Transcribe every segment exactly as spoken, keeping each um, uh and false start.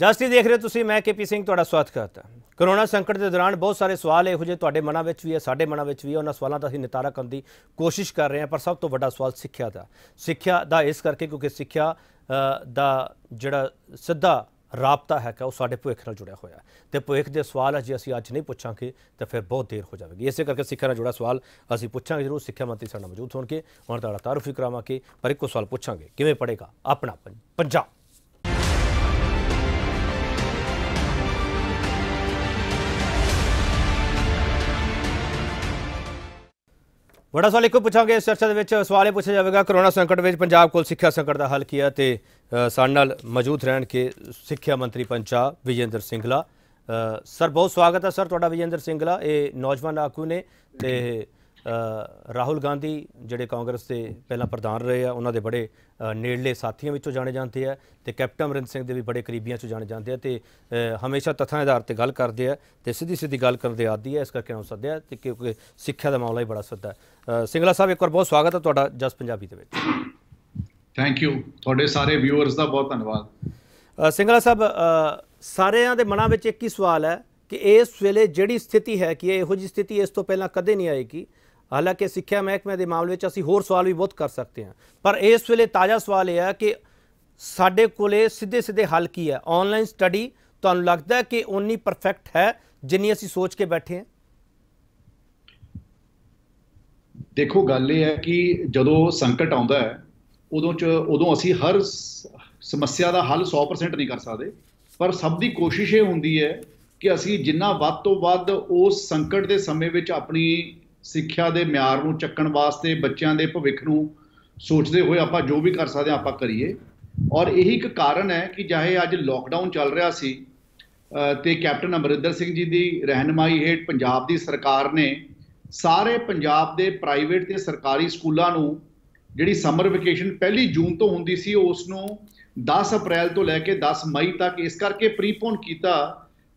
Justice देख रहे हो तुसीं, मैं केपी सिंह तुहाडा स्वागत करता। कोरोना संकट के दौरान बहुत सारे सवाल इहो जिहे तुहाडे मनां विच भी है, साडे मनां विच भी है। उन्हां सवालों का असीं नितारा करन दी कोशिश कर रहे हैं, पर सब तो वड्डा सवाल सिक्ख्या दा सिक्ख्या दा इस करके क्योंकि सिक्ख्या दा जिहड़ा सीधा राबता है वो साडे भविख नाल जुड़िया होया ते भविख दे सवाल जे असीं अज नहीं पुछांगे तो फिर बहुत देर हो जाएगी। इस करके सिक्ख्या नाल जुड़ा सवाल असीं पुछांगे जरूर। सिक्ख्या मंत्री साडे मौजूद होणगे, उन्हां दा तारुफ भी करावांगे, पर इक्को सवाल पुछांगे, किवें पढ़ेगा अपना पंजाब? बड़ा सवाल इक्को पूछांगे। इस चर्चा के सवाल यह पूछा जाएगा, कोरोना संकट में पंजाब को सिक्ख्या संकट का हल किया ते साडे नाल मौजूद रहन के सिक्ख्या मंत्री पंजाब विजय इंदर सिंगला। सर बहुत स्वागत है सर तुहाडा। विजय इंदर सिंगला ये नौजवान आगू ने ते राहुल गांधी जिहड़े कांग्रेस के पहला प्रधान रहे हैं उन्होंने बड़े नेड़ले साथियों में जाने जाते हैं तो कैप्टन अमरिंदर सिंह के भी बड़े करीबिया जाने जाते हैं तो हमेशा तथ्यों आधार पर गल करते हैं तो सीधी सीधी गल करते आदि है। इस करके उन्होंने सद्या तो क्योंकि सिक्ख्या का मामला ही बड़ा सद्दा है। सिंगला साहब एक बार बहुत स्वागत है तुहाडा जस पंजाबी दे विच। थैंक यू तुहाडे सारे व्यूअर्स का बहुत धन्यवाद। सिंगला साहब सारिया के मनां विच एक ही सवाल है कि इस वेले जिहड़ी स्थिति है कि इहो जी स्थिति इस तों पहलां कदे नहीं आएगी। हालांकि सिक्ख्या महकमे के मामले में असीं होर सवाल भी बहुत कर सकते हैं, पर इस वेले ताज़ा सवाल यह है कि साडे कोले सीधे सीधे हल की है। ऑनलाइन स्टडी तुहानूं लगता है कि उन्नी परफेक्ट है जिन्नी असीं सोच के बैठे हैं? देखो गल यह है कि जदों संकट आउंदा है उदों च उदों असीं हर समस्या का हल सौ परसेंट नहीं कर सकते, पर सब की कोशिश ये हुंदी है कि असीं जिन्ना वध तों वध उस संकट के समय में अपनी ਸਿੱਖਿਆ ਦੇ ਮਿਆਰ ਨੂੰ ਚੱਕਣ ਵਾਸਤੇ ਬੱਚਿਆਂ ਦੇ ਭਵਿੱਖ ਨੂੰ ਸੋਚਦੇ ਹੋਏ ਆਪਾਂ ਜੋ ਵੀ ਕਰ ਸਕਦੇ ਆਪਾਂ ਕਰੀਏ। ਔਰ ਇਹੀ ਇੱਕ ਕਾਰਨ ਹੈ ਕਿ ਚਾਹੇ ਅੱਜ ਲੋਕਡਾਊਨ ਚੱਲ ਰਿਹਾ ਸੀ ਤੇ ਕੈਪਟਨ ਅਮਰਿੰਦਰ ਸਿੰਘ ਜੀ ਦੀ ਰਹਿਨਮਾਈ ਹੇਠ ਪੰਜਾਬ ਦੀ ਸਰਕਾਰ ਨੇ ਸਾਰੇ ਪੰਜਾਬ ਦੇ ਪ੍ਰਾਈਵੇਟ ਤੇ ਸਰਕਾਰੀ ਸਕੂਲਾਂ ਨੂੰ ਜਿਹੜੀ ਸਮਰ ਵੈਕੇਸ਼ਨ ਪਹਿਲੀ ਜੂਨ ਤੋਂ ਹੁੰਦੀ ਸੀ ਉਸ ਨੂੰ ਦਸ ਅਪ੍ਰੈਲ ਤੋਂ ਲੈ ਕੇ ਦਸ ਮਈ ਤੱਕ ਇਸ ਕਰਕੇ ਪ੍ਰੀਪੋਨ ਕੀਤਾ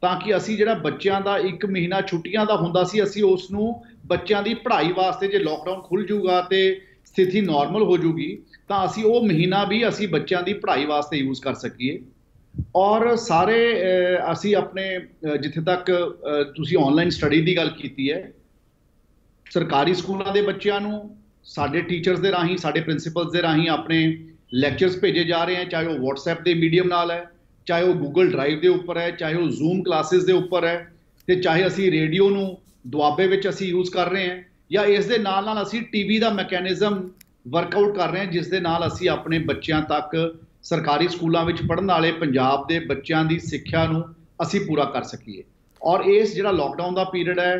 ਤਾਂ ਕਿ ਅਸੀਂ ਜਿਹੜਾ ਬੱਚਿਆਂ ਦਾ ਇੱਕ ਮਹੀਨਾ ਛੁੱਟੀਆਂ ਦਾ ਹੁੰਦਾ ਸੀ ਅਸੀਂ ਉਸ ਨੂੰ ਬੱਚਿਆਂ ਦੀ ਪੜ੍ਹਾਈ ਵਾਸਤੇ ਜੇ ਲੋਕਡਾਊਨ ਖੁੱਲ ਜੂਗਾ ਤੇ ਸਥਿਤੀ ਨਾਰਮਲ ਹੋ ਜੂਗੀ ਤਾਂ ਅਸੀਂ ਉਹ ਮਹੀਨਾ ਵੀ ਅਸੀਂ ਬੱਚਿਆਂ ਦੀ ਪੜ੍ਹਾਈ ਵਾਸਤੇ ਯੂਜ਼ ਕਰ ਸਕੀਏ। ਔਰ ਸਾਰੇ ਅਸੀਂ ਆਪਣੇ ਜਿੱਥੇ ਤੱਕ ਤੁਸੀਂ ਆਨਲਾਈਨ ਸਟੱਡੀ ਦੀ ਗੱਲ ਕੀਤੀ ਹੈ ਸਰਕਾਰੀ ਸਕੂਲਾਂ ਦੇ ਬੱਚਿਆਂ ਨੂੰ ਸਾਡੇ ਟੀਚਰਸ ਦੇ ਰਾਹੀਂ ਸਾਡੇ ਪ੍ਰਿੰਸੀਪਲਸ ਦੇ ਰਾਹੀਂ ਆਪਣੇ ਲੈਕਚਰਸ ਭੇਜੇ ਜਾ ਰਹੇ ਹੈ, ਚਾਹੇ ਉਹ ਵਟਸਐਪ ਦੇ ਮੀਡੀਅਮ ਨਾਲ ਹੈ, ਚਾਹੇ ਉਹ ਗੂਗਲ ਡਰਾਈਵ ਦੇ ਉੱਪਰ ਹੈ, ਚਾਹੇ ਉਹ ਜ਼ੂਮ ਕਲਾਸਿਸ ਦੇ ਉੱਪਰ ਹੈ ਤੇ ਚਾਹੇ ਅਸੀਂ ਰੇਡੀਓ ਨੂੰ ਦੁਆਬੇ ਵਿੱਚ ਅਸੀਂ ਯੂਜ਼ ਕਰ ਰਹੇ ਹਾਂ ਜਾਂ ਇਸ ਦੇ ਨਾਲ ਨਾਲ ਅਸੀਂ ਟੀਵੀ ਦਾ ਮੈਕੈਨਿਜ਼ਮ ਵਰਕਆਊਟ ਕਰ ਰਹੇ ਹਾਂ ਜਿਸ ਦੇ ਨਾਲ ਅਸੀਂ ਆਪਣੇ ਬੱਚਿਆਂ ਤੱਕ ਸਰਕਾਰੀ ਸਕੂਲਾਂ ਵਿੱਚ ਪੜ੍ਹਨ ਵਾਲੇ ਪੰਜਾਬ ਦੇ ਬੱਚਿਆਂ ਦੀ ਸਿੱਖਿਆ ਨੂੰ ਅਸੀਂ ਪੂਰਾ ਕਰ ਸਕੀਏ। ਔਰ ਇਸ ਜਿਹੜਾ ਲੋਕਡਾਊਨ ਦਾ ਪੀਰੀਅਡ ਹੈ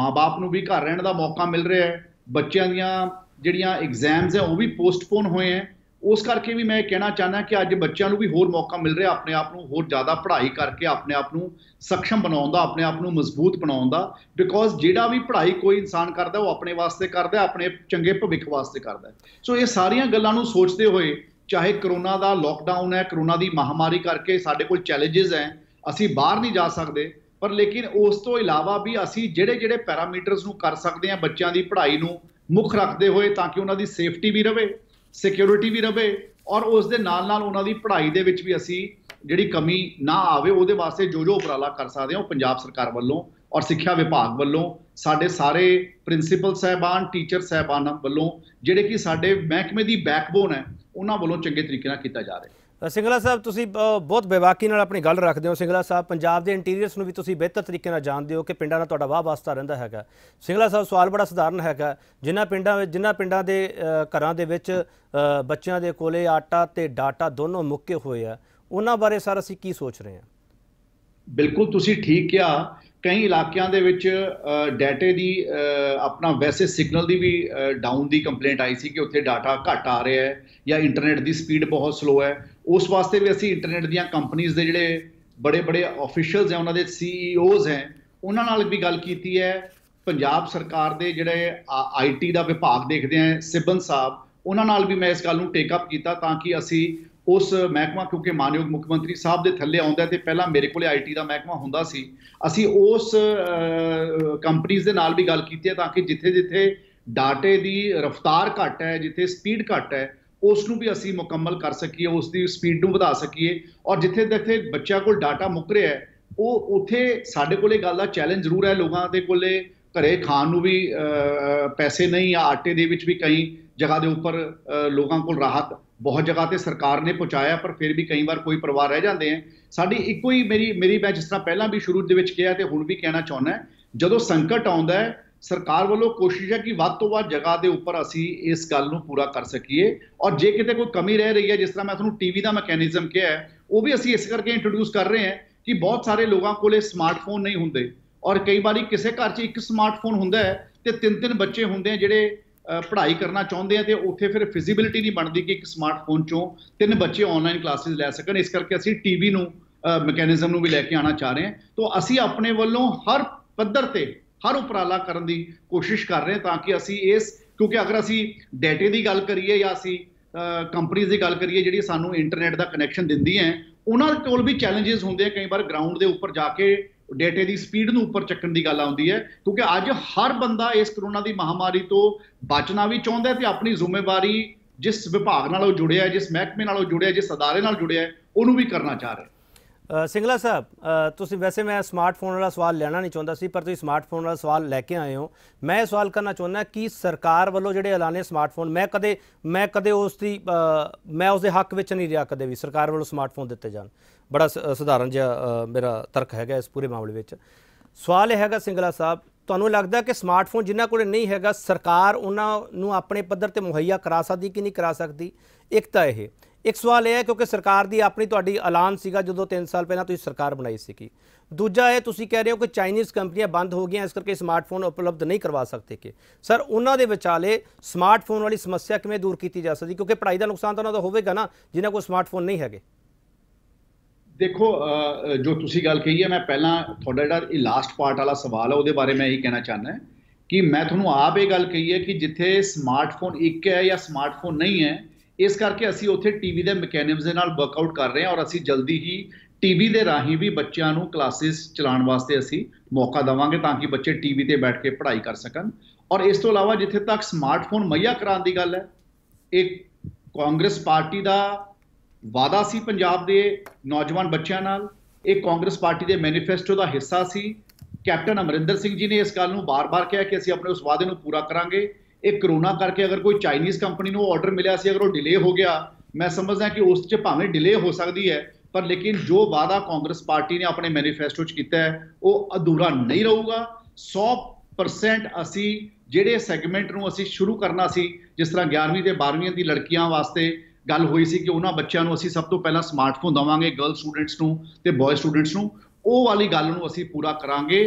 ਮਾਂ-ਬਾਪ ਨੂੰ ਵੀ ਘਰ ਰਹਿਣ ਦਾ ਮੌਕਾ ਮਿਲ ਰਿਹਾ ਹੈ, ਬੱਚਿਆਂ ਦੀਆਂ ਜਿਹੜੀਆਂ ਐਗਜ਼ਾਮਸ ਹੈ ਉਹ ਵੀ ਪੋਸਟਪੋਨ ਹੋਏ ਹੈ। उस करके भी मैं कहना चाहना कि अज बच्चों भी होर मौका मिल रहा अपने आप को होर ज़्यादा पढ़ाई करके अपने आप को सक्षम बनाउंदा अपने आप को मजबूत बनाउंदा, बिकॉज जिहड़ा भी पढ़ाई कोई इंसान करता वो अपने वास्ते करता अपने चंगे भविष्य वास्ते करता है। सो ये सारियां गल्लां नूं सोचते हुए चाहे करोना का लॉकडाउन है करोना की महामारी करके साडे कोल चैलेंजेस हैं असीं बाहर नहीं जा सकते, पर लेकिन उस तो इलावा भी असीं जिहड़े जिहड़े पैरामीटर्स नूं कर सकते हैं बच्चों की पढ़ाई नूं मुख रखते हुए ताकि उन्हां दी सेफ्टी भी रहे सिक्योरिटी भी रहे और उस दे नाल नाल उन्हां दी पढ़ाई दे विच भी असी जिहड़ी कमी ना आवे उहदे वास्ते जो जो उपराला कर सकते हैं पंजाब सरकार वालों और सिक्ख्या विभाग वालों साडे सारे प्रिंसीपल साहबान टीचर साहबान वालों जिहड़े कि साडे महकमे दी बैकबोन है उन्हां वालों चंगे तरीके नाल कीता जा रहा है। सिंगला साहब तुसी बहुत बेबाकी नाल अपनी गल रखते हो। सिंगला साहब पंजाब के इंटीरियर्स नूं भी तुसी बेहतर तरीके नाल जानते हो कि पिंडां नाल तुहाडा वाह वास्ता रहिंदा हैगा। सिंगला साहब सवाल बड़ा सधारण हैगा, जिन्हां पिंडां विच जिन्हां पिंडां दे घरां दे विच बच्चियां दे कोले आटा ते डाटा दोनों मुक्के होए आ उन्हां बारे सर असीं की सोच रहे हैं? बिल्कुल तुसी ठीक क्या, कई इलाकिਆਂ ਦੇ ਵਿੱਚ ਡਾਟੇ ਦੀ ਆਪਣਾ ਵੈਸੇ ਸਿਗਨਲ ਦੀ ਵੀ ਡਾਊਨ ਦੀ ਕੰਪਲੇਂਟ ਆਈ ਸੀ ਕਿ ਉੱਥੇ ਡਾਟਾ ਘੱਟ ਆ ਰਿਹਾ ਹੈ ਜਾਂ ਇੰਟਰਨੈਟ ਦੀ ਸਪੀਡ ਬਹੁਤ ਸਲੋ ਹੈ। ਉਸ ਵਾਸਤੇ ਵੀ ਅਸੀਂ ਇੰਟਰਨੈਟ ਦੀਆਂ ਕੰਪਨੀਆਂ ਦੇ ਜਿਹੜੇ ਬੜੇ ਬੜੇ ਆਫੀਸ਼ੀਅਲਸ ਹੈ ਉਹਨਾਂ ਦੇ ਸੀਈਓਜ਼ ਹੈ ਉਹਨਾਂ ਨਾਲ ਵੀ ਗੱਲ ਕੀਤੀ ਹੈ। ਪੰਜਾਬ ਸਰਕਾਰ ਦੇ ਜਿਹੜੇ ਆਈਟੀ ਦਾ ਵਿਭਾਗ ਦੇਖਦੇ ਹੈ ਸਿਬਨ ਸਾਹਿਬ ਉਹਨਾਂ ਨਾਲ ਵੀ ਮੈਂ ਇਸ ਗੱਲ ਨੂੰ ਟੇਕ ਅਪ ਕੀਤਾ ਤਾਂ ਕਿ ਅਸੀਂ उस महकमा क्योंकि मानयोग मुख्य मंत्री साहब के थले आउंदा है तो पहला मेरे को आई टी का महकमा हुंदा सी असी उस कंपनीज़ के नाल भी गल की है ताकि जिथे जिथे डाटे की रफ्तार घट है जिथे स्पीड घट है उसनों भी असी मुकम्मल कर सकी, उसकी स्पीड में बढ़ा सकी। और जिथे जिथे बच्चों को डाटा मुक रहा है वो उथे साडे कोले गल दा चैलेंज जरूर है। लोगों के कोले घरें खाण नूं भी पैसे नहीं या आटे दे विच भी कई जगह के उपर लोगों को राहत बहुत जगह पर सरकार ने पहुँचाया, पर फिर भी कई बार कोई परिवार रह जाते हैं। साड़ी इको ही मेरी मेरी मैं जिस तरह पहला भी शुरू के कहा तो हुण भी कहना चाहना है, जो संकट आता है सरकार वालों कोशिश है कि वध तो वध जगह के उपर असी इस गल नूं पूरा कर सकीए। और जे किते कोई कमी रह रही है, जिस तरह मैं तुहानूं टीवी का मैकेनिजम कहा है, वो भी असी इस करके इंट्रोड्यूस कर रहे हैं कि बहुत सारे लोगों को स्मार्टफोन नहीं होंगे और कई बार किसी घर च एक स्मार्टफोन होंदा है तो तीन तीन बच्चे होंदे हैं जिहड़े पढ़ाई करना चाहते हैं, तो उत्थे फिर फिजिबिलिटी नहीं बनती कि एक स्मार्टफोन चों तीन बच्चे ऑनलाइन क्लासिज लै सकन। इस करके असी टीवी नूं मैकेनिजम नूं भी लैके आना चाह रहे हैं। तो असी अपने वल्लों हर पद्धर ते हर उपराला करन दी कोशिश कर रहे हैं ताकि असी इस, क्योंकि अगर असी डेटे की गल करिए या असी कंपनीज की गल करिए जिहड़ी सानूं इंटरनेट का कनैक्शन दिंदी है, उन्हां कोल भी चैलेंजेस होंदे हैं। कई बार ग्राउंड के उपर जाके डेटे की स्पीड में उपर चक्कन की गल आती है, क्योंकि अज हर बंदा इस करोना की महामारी तो बचना भी चाहता है तो अपनी जिम्मेवारी जिस विभाग नालों जुड़िया है, जिस महकमे नालों जुड़िया है, जिस अदारे नाल जुड़िया है, उन्होंने भी करना चाह रहे। सिंगला साहब, तुसीं वैसे मैं स्मार्टफोन वाला सवाल लेना नहीं चाहता सी, पर तुसीं स्मार्टफोन वाला सवाल लैके आए हो। मैं सवाल करना चाहना कि सरकार वालों जिहड़े एलाने स्मार्टफोन, मैं कदे मैं कदे उसकी मैं उसके हक विच नहीं रहा, कदे भी सरकार वालों स्मार्टफोन दिते जाण, बड़ा सधारण जिहा मेरा तर्क हैगा इस पूरे मामले विच। सवाल यह हैगा सिंगला साहब, तुहानूं लगदा कि स्मार्टफोन जिन्हां कोल नहीं हैगा सरकार उन्हां नूं अपने पद्धर ते मुहैया करा सकदी कि नहीं करा सकदी? एक तां इह एक सवाल यह है, क्योंकि सरकार की अपनी तुहाडी ऐलान सीगा जदों तीन साल पहलां तुसीं सरकार बनाई सीगी। दूजा ये तुसीं कह रहे हो कि चाइनीज़ कंपनियां बंद हो गई इस करके स्मार्टफोन उपलब्ध नहीं करवा सकते कि सर उन्होंने विचाले स्मार्टफोन वाली समस्या किवें दूर की जा सकती, क्योंकि पढ़ाई का नुकसान तो उन्होंने होगा ना जिन्होंने कोई स्मार्टफोन नहीं है। देखो जो तुसी गल कही है, मैं पहला थोड़ा जिहड़ा लास्ट पार्ट वाला सवाल है उसदे बारे मैं यही कहना चाहना है कि मैं तुहानूं आप ये गल कही है कि जिथे स्मार्टफोन एक है या स्मार्टफोन नहीं है, इस करके असी उत्थे टीवी के मैकेनिज्म दे नाल वर्कआउट कर रहे हैं और असी जल्दी ही टीवी के राही भी बच्चों को क्लासिज चलाने वास्ते असी मौका देवांगे ताकि बच्चे टीवी पर बैठ के पढ़ाई कर सकन। और इस तो अलावा जिथे तक स्मार्टफोन मुहैया कराने की गल है, एक कांग्रेस पार्टी का वादा सी पंजाब के नौजवान बच्चों नाल, एक कांग्रेस पार्टी के मैनीफेस्टो का हिस्सा सी। कैप्टन अमरिंदर सिंह जी ने इस गल नूं बार बार कहा कि असी अपने उस वादे नूं पूरा करांगे। एक करोना करके अगर कोई चाइनीज़ कंपनी को ऑर्डर मिला सी, अगर वो डिले हो गया, मैं समझदा कि उस च भावें डिले हो सकती है पर लेकिन जो वादा कांग्रेस पार्टी ने अपने मैनीफेस्टो च कीता है वो अधूरा नहीं रहूगा। सौ परसेंट असी जिहड़े सैगमेंट नूं असी शुरू करना सी, जिस तरह ग्यारहवीं ते बारहवीं दी लड़कियां वास्ते गल हुई सी कि उन्हां बच्चों को असी सब तो पहला स्मार्टफोन देवांगे, गर्ल स्टूडेंट्स नूं ते बॉय स्टूडेंट्स नूं, वो वाली गल नूं असी पूरा करांगे।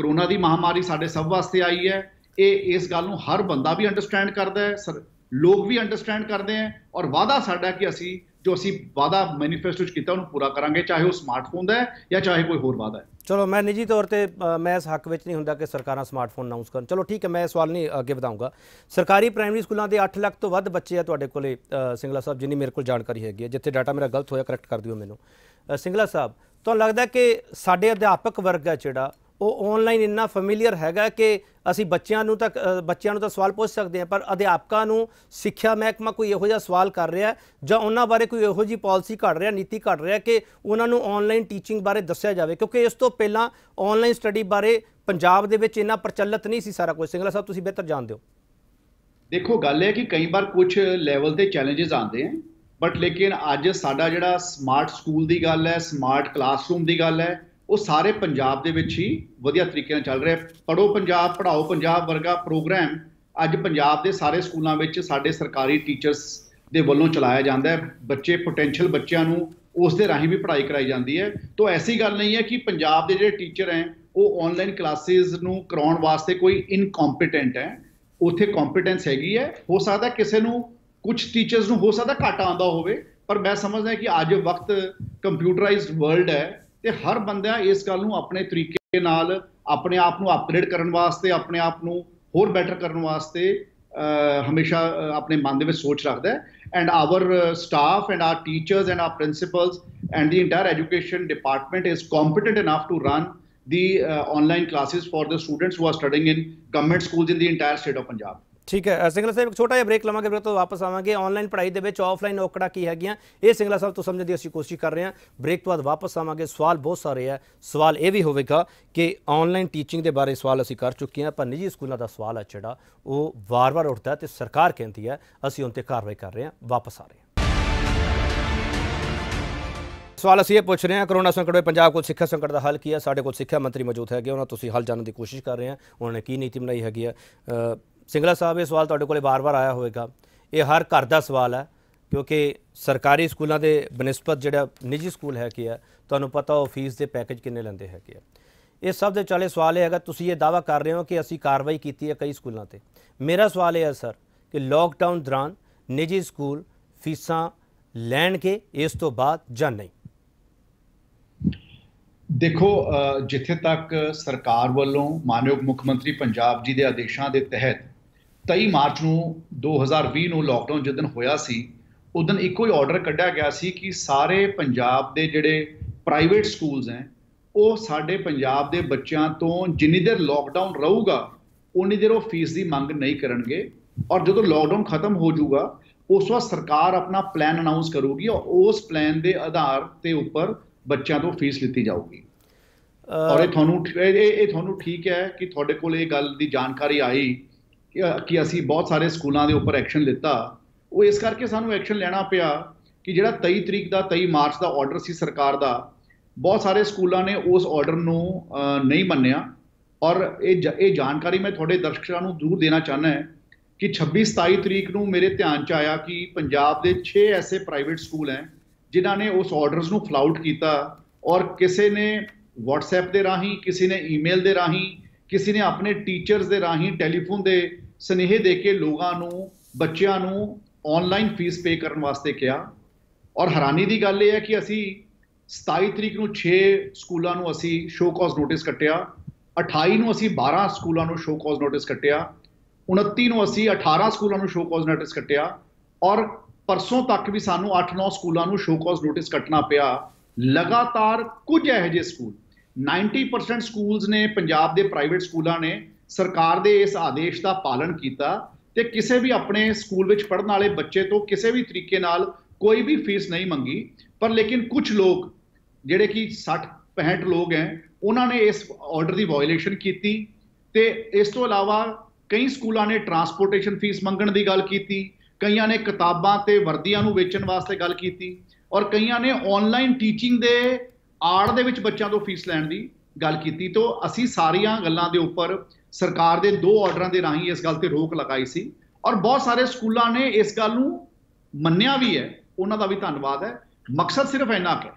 करोना दी महामारी साडे सब वास्ते आई है, ये इस गल नूं हर बंदा भी अंडरस्टैंड करता है, सर लोग भी अंडरस्टैंड करते हैं। और वादा साडा कि असी जो असी वादा मैनीफेस्टो च कीता उहनूं पूरा करांगे, चाहे वो स्मार्टफोन दा है या चाहे कोई होर वादा है। चलो मैं निजी तौर पे मैं इस हक में नहीं होंदा कि सरकारां स्मार्टफोन अनाउंस करन, चलो ठीक है मैं सवाल नहीं अगे वधाऊंगा। सरकारी प्राइमरी स्कूलों के अठ लाख तो वध बच्चे आ तुहाडे कोले सिंगला साहब, जिन्नी मेरे को जानकारी हैगी है, जिथे डाटा मेरा गलत होया करैक्ट कर दिओ मैनूं। सिंगला साहब तुहानूं लगदा कि साडे अध्यापक वर्ग है जिहड़ा वो ऑनलाइन इन्ना फैमिलियर हैगा कि असी बच्चों नूं तक बच्चों नूं तां सवाल पुछ सकते हैं, पर अध्यापकों नूं सिक्ख्या महकमा कोई इहो जिहा सवाल कर रहा है जां उन्हां बारे कोई इहो जी पॉलिसी घड़ रहा, नीति घड़ रहा कि उन्हां नूं ऑनलाइन टीचिंग बारे दस्सिया जाए? क्योंकि इस तों पहलां ऑनलाइन स्टडी बारे पंजाब दे विच इन्ना प्रचलित नहीं सी सारा कुछ। सिंगला साहब तुसीं बेहतर जानदे हो। देखो गल है कि कई बार कुछ लैवल ते चैलेंजेस आंदे हैं, बट लेकिन अज साडा जिहड़ा स्मार्ट स्कूल दी गल है, स्मार्ट क्लासरूम दी गल है, वो सारे पंजाब दे विच ही वधिया तरीके नाल चल रहा है। पढ़ो पंजाब पढ़ाओ पंजाब वर्गा प्रोग्राम अज पंजाब दे सारे स्कूलों में साडे सरकारी टीचर्स दे वल्लों चलाया जाता है। बच्चे पोटेंशियल बच्चों नूं उस दे राही भी पढ़ाई कराई जाती है। तो ऐसी गल नहीं है कि पंजाब दे जिहड़े टीचर हैं वो ऑनलाइन क्लासिज नूं कराउण वास्ते कोई इनकॉम्पिटेंट है, उत्थे कॉम्पिटेंस हैगी है। हो सकता किसी नूं कुछ टीचर्स नूं हो सकता घट आंदा होवे, पर मैं समझदा कि अज वक्त कंप्यूटराइज्ड वर्ल्ड है ते हर बंदा इस गल नूं अपने तरीके नाल अपने आप को अपग्रेड करन वास्ते, अपने आप को होर बैटर करन वास्ते हमेशा अपने मन दे विच सोच रखदा है। And our staff and our teachers and our principals and the entire education department is competent enough to run the online classes for the students who are studying in government schools in the entire state of Punjab. ठीक है सिंगला साहब, एक छोटा जिहा break लवांगे, break तो वापस आवांगे। Online पढ़ाई दे विच offline औकड़ा की हैगियां ये सिंगला साहब तो समझने की असीं कोशिश कर रहे हैं। ब्रेक तो बाद वापस आवांगे। सवाल बहुत सारे है, सवाल ये भी होगा कि ऑनलाइन टीचिंग के बारे सवाल असीं कर चुके हैं, पर निजी स्कूलों का सवाल है जिहड़ा वो वार वार उठता है तो सरकार कहती है असीं उन ते कार्रवाई कर रहे हैं। वापस आ रहे हैं। सवाल असीं ये पूछ रहे हैं, करोना संकट में पंजाब को सिक्ख्या संकट का हल की है? साडे कोल सिक्ख्या मंत्री मौजूद है, उन्होंने तुसीं हल जानने की कोशिश कर रहे हैं, उन्होंने की नीति बनाई हैगी है। सिंगला साहब, ये सवाल तुहाडे कोले बार बार आया होएगा, ये हर घर का सवाल है क्योंकि सरकारी स्कूलों के बनिस्पत जिहड़ा निजी स्कूल है कि है तुहानूं पता वो फीस के पैकेज किन्ने लैंदे हैगे आ। ये सब दे चाले सवाल है, तुसीं ये दावा कर रहे हो कि असीं कार्रवाई कीती है कई स्कूलों ते। मेरा सवाल यह है सर कि लॉकडाउन दौरान निजी स्कूल फीसां लैणगे इस तो बाद जां नहीं? देखो, जिथे तक सरकार वालों मानयोग मुख्यमंत्री पंजाब जी के आदेशों के तहत तेई मार्च को दो हज़ार भी लॉकडाउन जिस दिन होया सी उदन एक ही ऑर्डर कढ़ा गया सी कि सारे पंजाब के जोड़े प्राइवेट स्कूल्स हैं वो साढ़े पंजाब के बच्चों तो जिनी देर लॉकडाउन रहूगा उन्नी देर वो फीस की मांग नहीं करे, और जो लॉकडाउन खत्म हो जाऊगा उस वक्त सरकार अपना प्लैन अनाउंस करेगी और उस प्लैन के आधार के उपर बच्चों तो फीस लीती जाऊगी। और ये थानू ये थानू ठीक है कि थोड़े को गल की जानकारी आई कि असी बहुत सारे स्कूलों के उपर एक्शन लिता, वो इस करके सानू एक्शन लेना पिया कि जिहड़ा तेई तरीक का तेई मार्च का ऑर्डर सी सरकार का, बहुत सारे स्कूलों ने उस ऑर्डर नू नहीं मन्निया। और ये जानकारी मैं थोड़े दर्शकों को जरूर देना चाहना है कि छब्बीस सताई तरीक को मेरे ध्यान च आया कि पंजाब के छे ऐसे प्राइवेट स्कूल हैं जिन्होंने उस ऑर्डर्स को फ्लाउट किया, और किसी ने वट्सएप के राही, किसी ने ईमेल के राही, किसी ने अपने टीचर्स के राही टैलीफोन के स्नेहे दे के लोगों को बच्चों को ऑनलाइन फीस पे करने वास्ते कहा। और हैरानी की गल है कि असी सताई तरीक को छे स्कूलों को असी शो कॉज नोटिस कटिया, अठाई को असी बारह स्कूलों को शो कॉज नोटिस कटिया, उनती को असी अठारह स्कूलों को शो कॉज नोटिस कटिया, और परसों तक भी सानू अठ नौ स्कूलों को शो कॉज नोटिस कटना पिया लगातार। कुछ यह जे स्कूल नाइनटी परसेंट स्कूल्स ने पंजाब के प्राइवेट स्कूलों ने सरकार के इस आदेश का पालन किया, तो किसी भी अपने स्कूल में पढ़ने वाले बच्चे तो किसी भी तरीके नाल कोई भी फीस नहीं मंगी। पर लेकिन कुछ लोग जेडे कि साठ पैंसठ लोग हैं उन्होंने इस ऑर्डर की वायोलेशन की। इस तो अलावा कई स्कूलों ने ट्रांसपोर्टेशन फीस मंगण की गल की, कईयां ने किताबां ते वर्दियां नूं वेचण वास्ते गल कीती, और कईयां ने ऑनलाइन टीचिंग दे आड़ दे विच बच्चों तो फीस लैण दी गल कीती। तो असी सारियां गल्लां दे उपर सरकार दे दो ऑर्डरां दे राहीं इस गल ते रोक लगाई सी, और बहुत सारे स्कूलों ने इस गल नूं मन्निया भी है, उन्हां दा भी धन्नवाद है। मकसद सिर्फ इन्ना है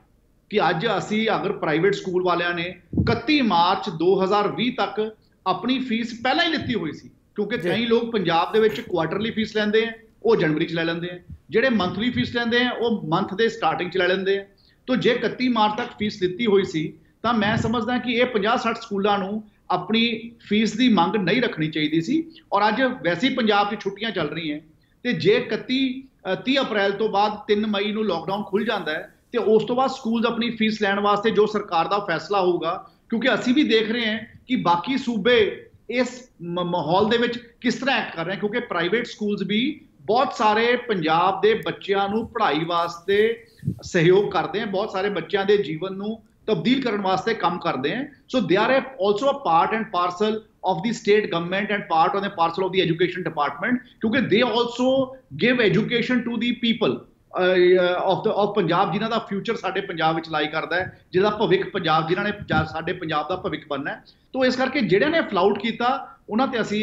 कि अज असी अगर प्राइवेट स्कूल वालियां ने इकत्ती मार्च दो हज़ार भी तक अपनी फीस पहलां ही लिती हुई सी, क्योंकि कई लोग पंजाब दे विच क्वार्टरली फीस लैंदे हैं वो जनवरी च लै लेंदे हैं, जिहड़े मंथली फीस लैंदे हैं वो मंथ के स्टार्टिंग च लै लेंदे हैं। तो जे इकत्ती मार्च तक फीस लिती हुई सी तां मैं समझदा कि ये पचास साठ स्कूलों नूं अपनी फीस की मंग नहीं रखनी चाहिए सी। और अज वैसे ही पंजाब च छुट्टियां चल रही हैं, तो जे इकत्ती तीह अप्रैल तो बाद तीन मई को लॉकडाउन खुल जाता है, तो उस तो बाद स्कूल अपनी फीस लैण वास्ते जो सरकार का फैसला होगा, क्योंकि असी भी देख रहे हैं कि बाकी सूबे इस माहौल के किस तरह एक्ट कर रहे हैं, क्योंकि प्राइवेट स्कूल्स भी बहुत सारे पंजाब के बच्चों को पढ़ाई वास्ते सहयोग करते हैं, बहुत सारे बच्चों के जीवन को तब्दील करने वास्ते काम करते हैं। So they are also a part and parcel of the state government and part of the parcel of the education department, क्योंकि they also give education to the people of the of Punjab जिन्हों का future साढ़े पंजाब में लाई करता है, जिसका भविख पंजाब जिन्होंने साढ़े पंजाब का भविख बनना है। तो इस करके जिन्हों ने फ्लाउट किया उन्होंने असी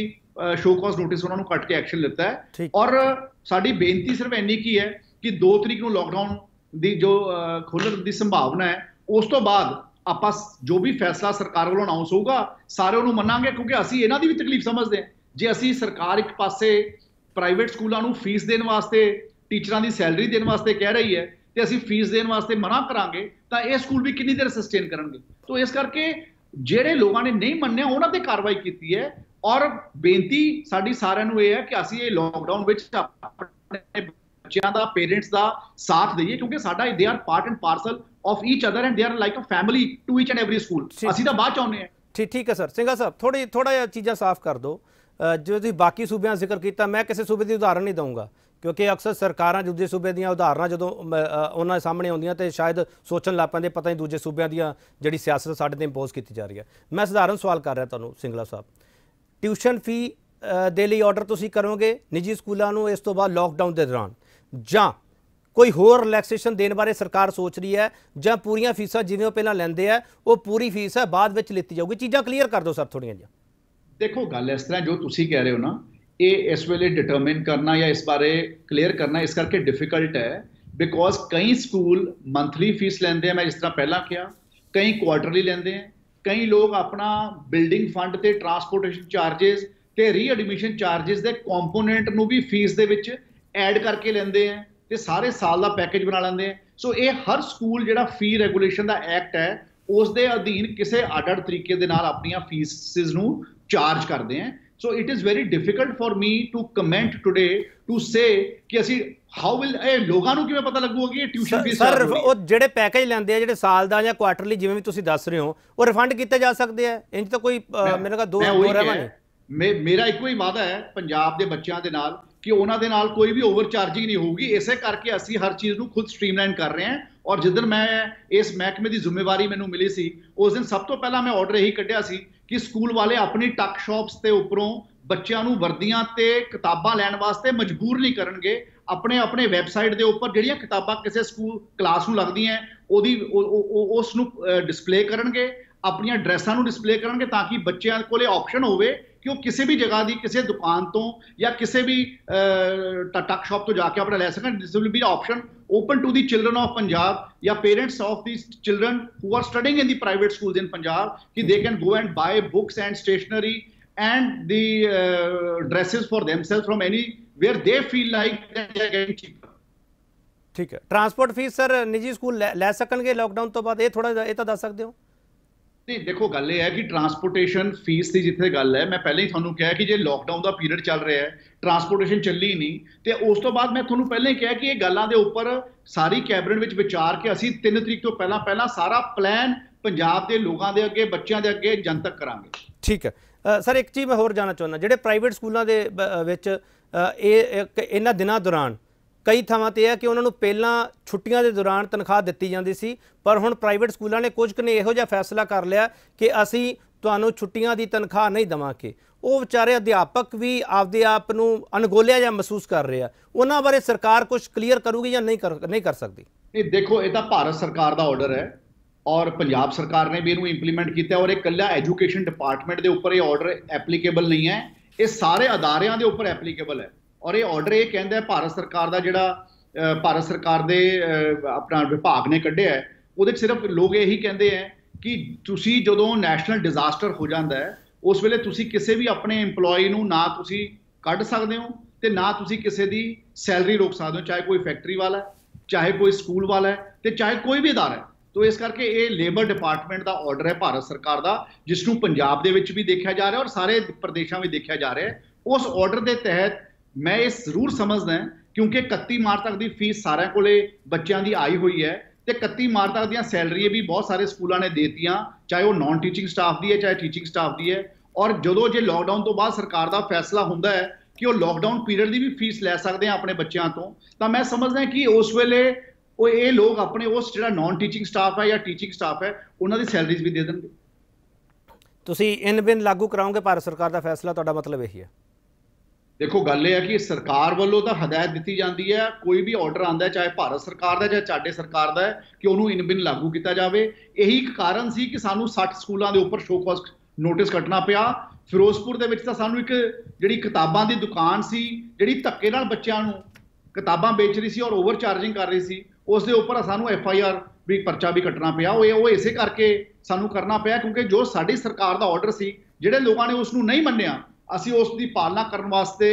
शो कॉज नोटिस उन्होंने कट के एक्शन लिता है। और साड़ी बेनती सिर्फ इन्नी की है कि दो तरीक को लॉकडाउन की जो खोलण की संभावना है, उस तो बाद आपां जो भी फैसला सरकार वालों अनाउंस होगा सारे उन्होंने मनांगे, क्योंकि असी इन्हां दी भी तकलीफ समझते हैं। जे असी सरकार एक पासे प्राइवेट स्कूलों को फीस देने वास्ते टीचरां की सैलरी देने वास्ते कह रही है, तो असी फीस देने वास्ते मना करांगे तो ये स्कूल भी कितनी देर सस्टेन करनगे। तो इस करके जिहड़े लोगों ने नहीं मन्निया उन्हां ते कार्रवाई कीती है। और बेनती साडी सारिआं नूं यह है कि असीं ये लॉकडाउन विच अपने बच्चों का पेरेंट्स का साथ दईए, क्योंकि साडा they are part and parcel of each other and they are like a family to each and every school. असीं तां बाद चाहुंदे हां। ठीक ठीक है सर। सिंघा साहब, थोड़ी थोड़ा जिहा चीज़ां साफ कर दो। जो जी बाकी सूबे जिक्र किया, मैं किसी सूबे की उदाहरण नहीं दूंगा क्योंकि अक्सर सरकारां दूजे सूबे दियां उदाहरणां जो उन्होंने सामने आउंदियां तो शायद सोचण लग पैंदे पता नहीं दूजे सूबे दी जिहड़ी सियासत साडे ते इंपोज की जा रही है। मैं सधारण सवाल कर रहा तुहानूं सिंगला साहब, ट्यूशन फी दे लई ऑर्डर तुसीं करोगे निजी स्कूलों को इस तो बाद लॉकडाउन के दौरान, जां कोई होर रिलैक्सेशन देने बारे सरकार सोच रही है, जां पूरियां फीसां जिवें पहलां लैंदे आ वो पूरी फीस है बाद विच लिती जाऊगी? चीज़ां क्लीयर कर दो सर थोड़ियां जिहियां। देखो गल इस तरह जो तुसीं कह रहे हो ना, ये इस वेले डिटरमिन करना या इस बारे क्लीयर करना इस करके डिफिकल्ट है बिकॉज कई स्कूल मंथली फीस लेंदे हैं, मैं जिस तरह पहला किया, कई क्वार्टरली लेंदे हैं, कई लोग अपना बिल्डिंग फंड ते ट्रांसपोर्टेशन चार्जेस ते रीएडमिशन चार्जेस दे कंपोनेंट नूं भी फीस दे विच ऐड करके लेंदे हैं ते सारे साल का पैकेज बना लेंदे हैं। सो ये हर स्कूल जिहड़ा फी रेगूलेशन का एक्ट है उस दे अधीन किसी अड-अड तरीके दे नाल अपनी फीसिस नूं चार्ज करते हैं। So it is very difficult for me to comment today to say कि असी हाउ विल ए लोगों को किवें पता लगूगा कि ट्यूशन फीस सर वो जिहड़े पैकेज लैंदे आ जिहड़े साल दा या क्वार्टरली जिवें भी तुसीं दस रहे हो वो रिफंड किए जा सकते हैं, इंज तो कोई मेरे कोल दो दो रहवा नहीं। मे मेरा इको ही वादा है पंजाब के बच्चों के नाल कि उन्होंने कोई भी ओवरचार्जिंग नहीं होगी, इस करके असी हर चीज़ को खुद स्ट्रीमलाइन कर रहे हैं। और जिस दिन मैं इस महकमे की जिम्मेवारी मैनू मिली सी उस दिन सब तो पहला मैं ऑर्डर यही कढ़िया सी कि स्कूल वाले अपनी टक शॉप्स के उपरों बच्चों को वर्दियां ते किताबां लैण वास्ते मजबूर नहीं करनगे। अपने अपने वैबसाइट के उपर जिहड़ियां किताबां किसी स्कूल क्लास नूं लगदियां ओहदी उस नूं डिस्पले करनगे, अपनियां ड्रैसां नूं डिस्पले करनगे ताकि बच्चों कोले ऑप्शन होवे कि वह किसी भी जगह की किसी दुकान तो या किसी भी टक शॉप तो जाके अपना लै सकन। This will be option open to the children of Punjab या parents of the children who are studying in the private schools in Punjab कि they can go and buy books and stationery and the dresses for themselves from anywhere they feel like that they are getting cheaper. ठीक है, transport fees sir निजी school लै सकणगे lockdown तो बाद, थोड़ा ये तो दस सकते हो? नहीं देखो गल ये है कि ट्रांसपोर्टेशन फीस की जिथे गल है मैं पहले ही थोड़ा कहा कि जो लॉकडाउन का पीरियड चल रहा है ट्रांसपोर्टेशन चली नहीं तो उस तो बाद मैं थोड़ा पहले ही कहा कि ये गलों के उपर सारी कैबिनेट में विचार के असी तीन तरीक तो पहला पहला सारा प्लैन पंजाब के लोगों के अगे बच्चों के अगे जनतक करांगे। ठीक है आ, सर एक चीज़ मैं होर जाना चाहता जोड़े प्राइवेट स्कूलों के इन्होंने दिनों दौरान कई थावां ते है कि उन्होंने पहला छुट्टियां के दौरान तनख्वाह दी जाती सी पर हुण प्राइवेट स्कूलों ने कुछ ने इहो जिहा फैसला कर लिया कि असी तुहानूं छुट्टियां दी तनख्वाह नहीं देवांगे। वो विचारे अध्यापक भी आपदे आप नूं अणगोलिया जिहा महसूस कर रहे हैं, उन्हां बारे सरकार कुछ क्लीयर करूगी या नहीं कर नहीं कर सकती? ये देखो ये तां भारत सरकार का ऑर्डर है और पंजाब सरकार ने भी इहनूं इंप्लीमेंट किया और ये कल्ला एजुकेशन डिपार्टमेंट के उपर ये ऑर्डर एप्लीकेबल नहीं है, ये सारे अदारियां के उपर एप्लीकेबल है। और ये ऑर्डर ये कहता है भारत सरकार का जोड़ा भारत सरकार के अपना विभाग ने कढ़िया है वो सिर्फ लोग यही कहते हैं कि तुसी जो नैशनल डिजास्टर हो जाता है उस वेले तुसी किसी भी अपने इंपलॉई नूं ना तुसी कढ़ सकते हो तो ना तुसी किसी की सैलरी रोक सकते हो, चाहे कोई फैक्ट्री वाला है चाहे कोई स्कूल वाला है तो चाहे कोई भी अदारा है। तो इस करके ये लेबर डिपार्टमेंट का ऑर्डर है भारत सरकार का जिसनूं पंजाब के भी देखा जा रहा है और सारे प्रदेशों में देखा जा रहा है। उस ऑर्डर के तहत मैं ये जरूर समझदा है क्योंकि इकत्तीस मार्च तक की फीस सारे को बच्चों की आई हुई है तो इकत्तीस मार्च तक दी सैलरी भी बहुत सारे स्कूलों ने देती चाहे वो नॉन टीचिंग स्टाफ की है चाहे टीचिंग स्टाफ की है। और जो जो लॉकडाउन तो बाद सरकार का फैसला होता है कि वो लॉकडाउन पीरियड की भी फीस लै सकते हैं अपने बच्चों तो, तो मैं समझदा कि उस वेले वो ये लोग अपने उस जो नॉन टीचिंग स्टाफ है या टीचिंग स्टाफ है उन्होंने सैलरीज भी दे देंगे। तुसी इन बिन लागू कराओगे भारत सरकार का फैसला, तुहाडा मतलब यही है? देखो गल है कि सरकार वालों तो हदायत दी जाती है कोई भी ऑर्डर आता है चाहे भारत सरकार का चाहे साडे सरकार का कि उन्होंने इन बिन लागू किया जाए। यही एक कारण सी कि सानू साठ स्कूलों के उपर शो कॉज नोटिस कटना पिया। फिरोजपुर के विच सानू एक जिहड़ी किताबां की दुकान सी जिहड़ी धक्के नाल बच्चों को किताबां बेच रही सी और ओवर चार्जिंग कर रही सी उस दे उपर सानू एफ आई आर भी परचा भी कटना पिया। वो इसे करके सानू करना पिया क्योंकि जो साडी सरकार का ऑर्डर सी जिहड़े लोगों ने उसनूं नहीं मन्निया असी उसकी पालना करने वास्ते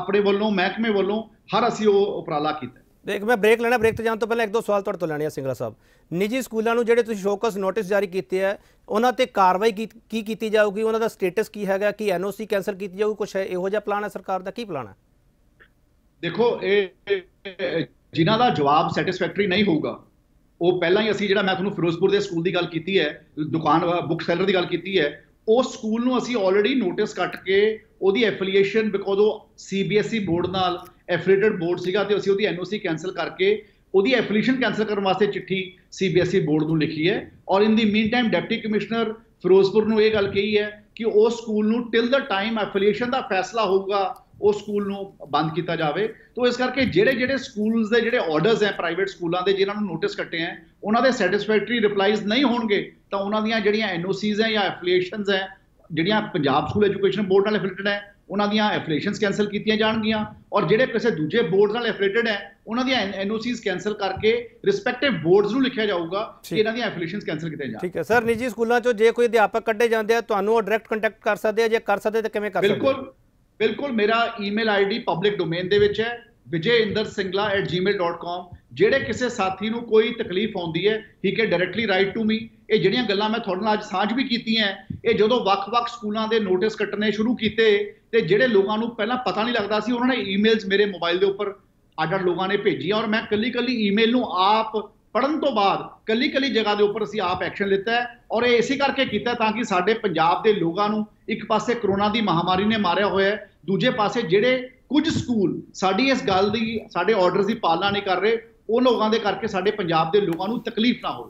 अपने वालों महकमे वालों हर असी उपराला किया। देख मैं ब्रेक लेना, ब्रेक तो जाने तो पहले एक दो सवाल तुहाडे तो लैणे आ सिंगला साहब। निजी स्कूलों को जिहड़े तुसीं शोकस नोटिस जारी किए हैं उन्हां ते कार्रवाई की की कीती जाऊगी, उन्हां दा स्टेटस की हैगा कि एन ओ सी कैंसल की जाऊगी, कुछ इहो जिहा प्लान है सरकार दा? की प्लान है? देखो ये जिन्हां दा जवाब सैटिस्फैक्टरी नहीं होगा वो पहला ही असी जिहड़ा मैं तुहानूं फिरोजपुर के स्कूल की गल की है दुकान बुक सैलर की गल की है उस स्कूल नूं असीं ऑलरेडी नोटिस कट के उहदी एफिलिएशन बिकॉज वो सीबीएसई बोर्ड नाल एफिलेटेड बोर्ड सीगा ते असीं उहदी एनओसी कैंसल करके उहदी एफिलिएशन कैंसल करने वास्ते चिट्ठी सीबीएसई बोर्ड नूं लिखी है। और in the mean time deputy commissioner Firozpur नूं ये गल कही है कि उस स्कूल नूं टिल द टाइम एफिलिएशन का फैसला होगा उस स्कूल नूं बंद किया जाए। तो इस करके जिहड़े जिहड़े स्कूल्स दे जिहड़े ऑर्डर्स हैं प्राइवेट स्कूलों के जिन्हां नूं नोटिस कट्टे हैं उन्होंने सैटिस्फैक्टरी रिप्लाईज नहीं होणगे तो उन्होंने जिहड़ियां एनओसीज हैं या एफिलिएशनस हैं जिहड़ियां पंजाब स्कूल एजुकेशन बोर्ड नाल एफिलेटेड है उन्होंने एफिलिएशनस कैंसल कीतियां जाणगियां और जिहड़े किसी दूजे बोर्ड नाल एफिलेटेड है उन्होंने एनओसीज कैंसल करके रिस्पैक्टिव बोर्ड्स नूं लिखिया जाऊगा कि इन्हां दी एफिलिएशनस कैंसल कीतियां जाण। ठीक है सर, निजी स्कूलों चो जे कोई अध्यापक कड्ढे जांदे आ तुहानूं ओह डायरैक्ट कंटैक्ट कर सकदे आ जे कर सकदे तां किवें कर सकदे? बिल्कुल बिल्कुल, मेरा email I D public domain दे विच है विजय Inder Singla at Gmail dot com. जेड़े किसी साथी नूं कोई तकलीफ आती है he can directly right to me. ये जिहड़ियां गल्लां मैं तुहाडे नाल अज सांझ भी कीतियां ये जदों वख-वख स्कूलों के नोटिस कट्टने शुरू किए तो जिहड़े लोगों को पहलां पता नहीं लगता सी उन्होंने ईमेल्स मेरे मोबाइल के उपर आठ-आठ लोगों ने भेजियां और मैं कली कली ईमेल नूं आप पढ़न तो बाद कली कली जगह के उपर असीं आप एक्शन लिता है। और ये इसी करके किया ताकि साडे पंजाब के लोगों नूं एक पासे कोरोना की महामारी ने मारिया होया है दूजे पासे जिहड़े कुछ स्कूल साडी इस गल दी साडे ऑर्डर्स की पालना नहीं कर रहे उन लोगों के करके साडे पंजाब के लोगों नूं तकलीफ ना हो।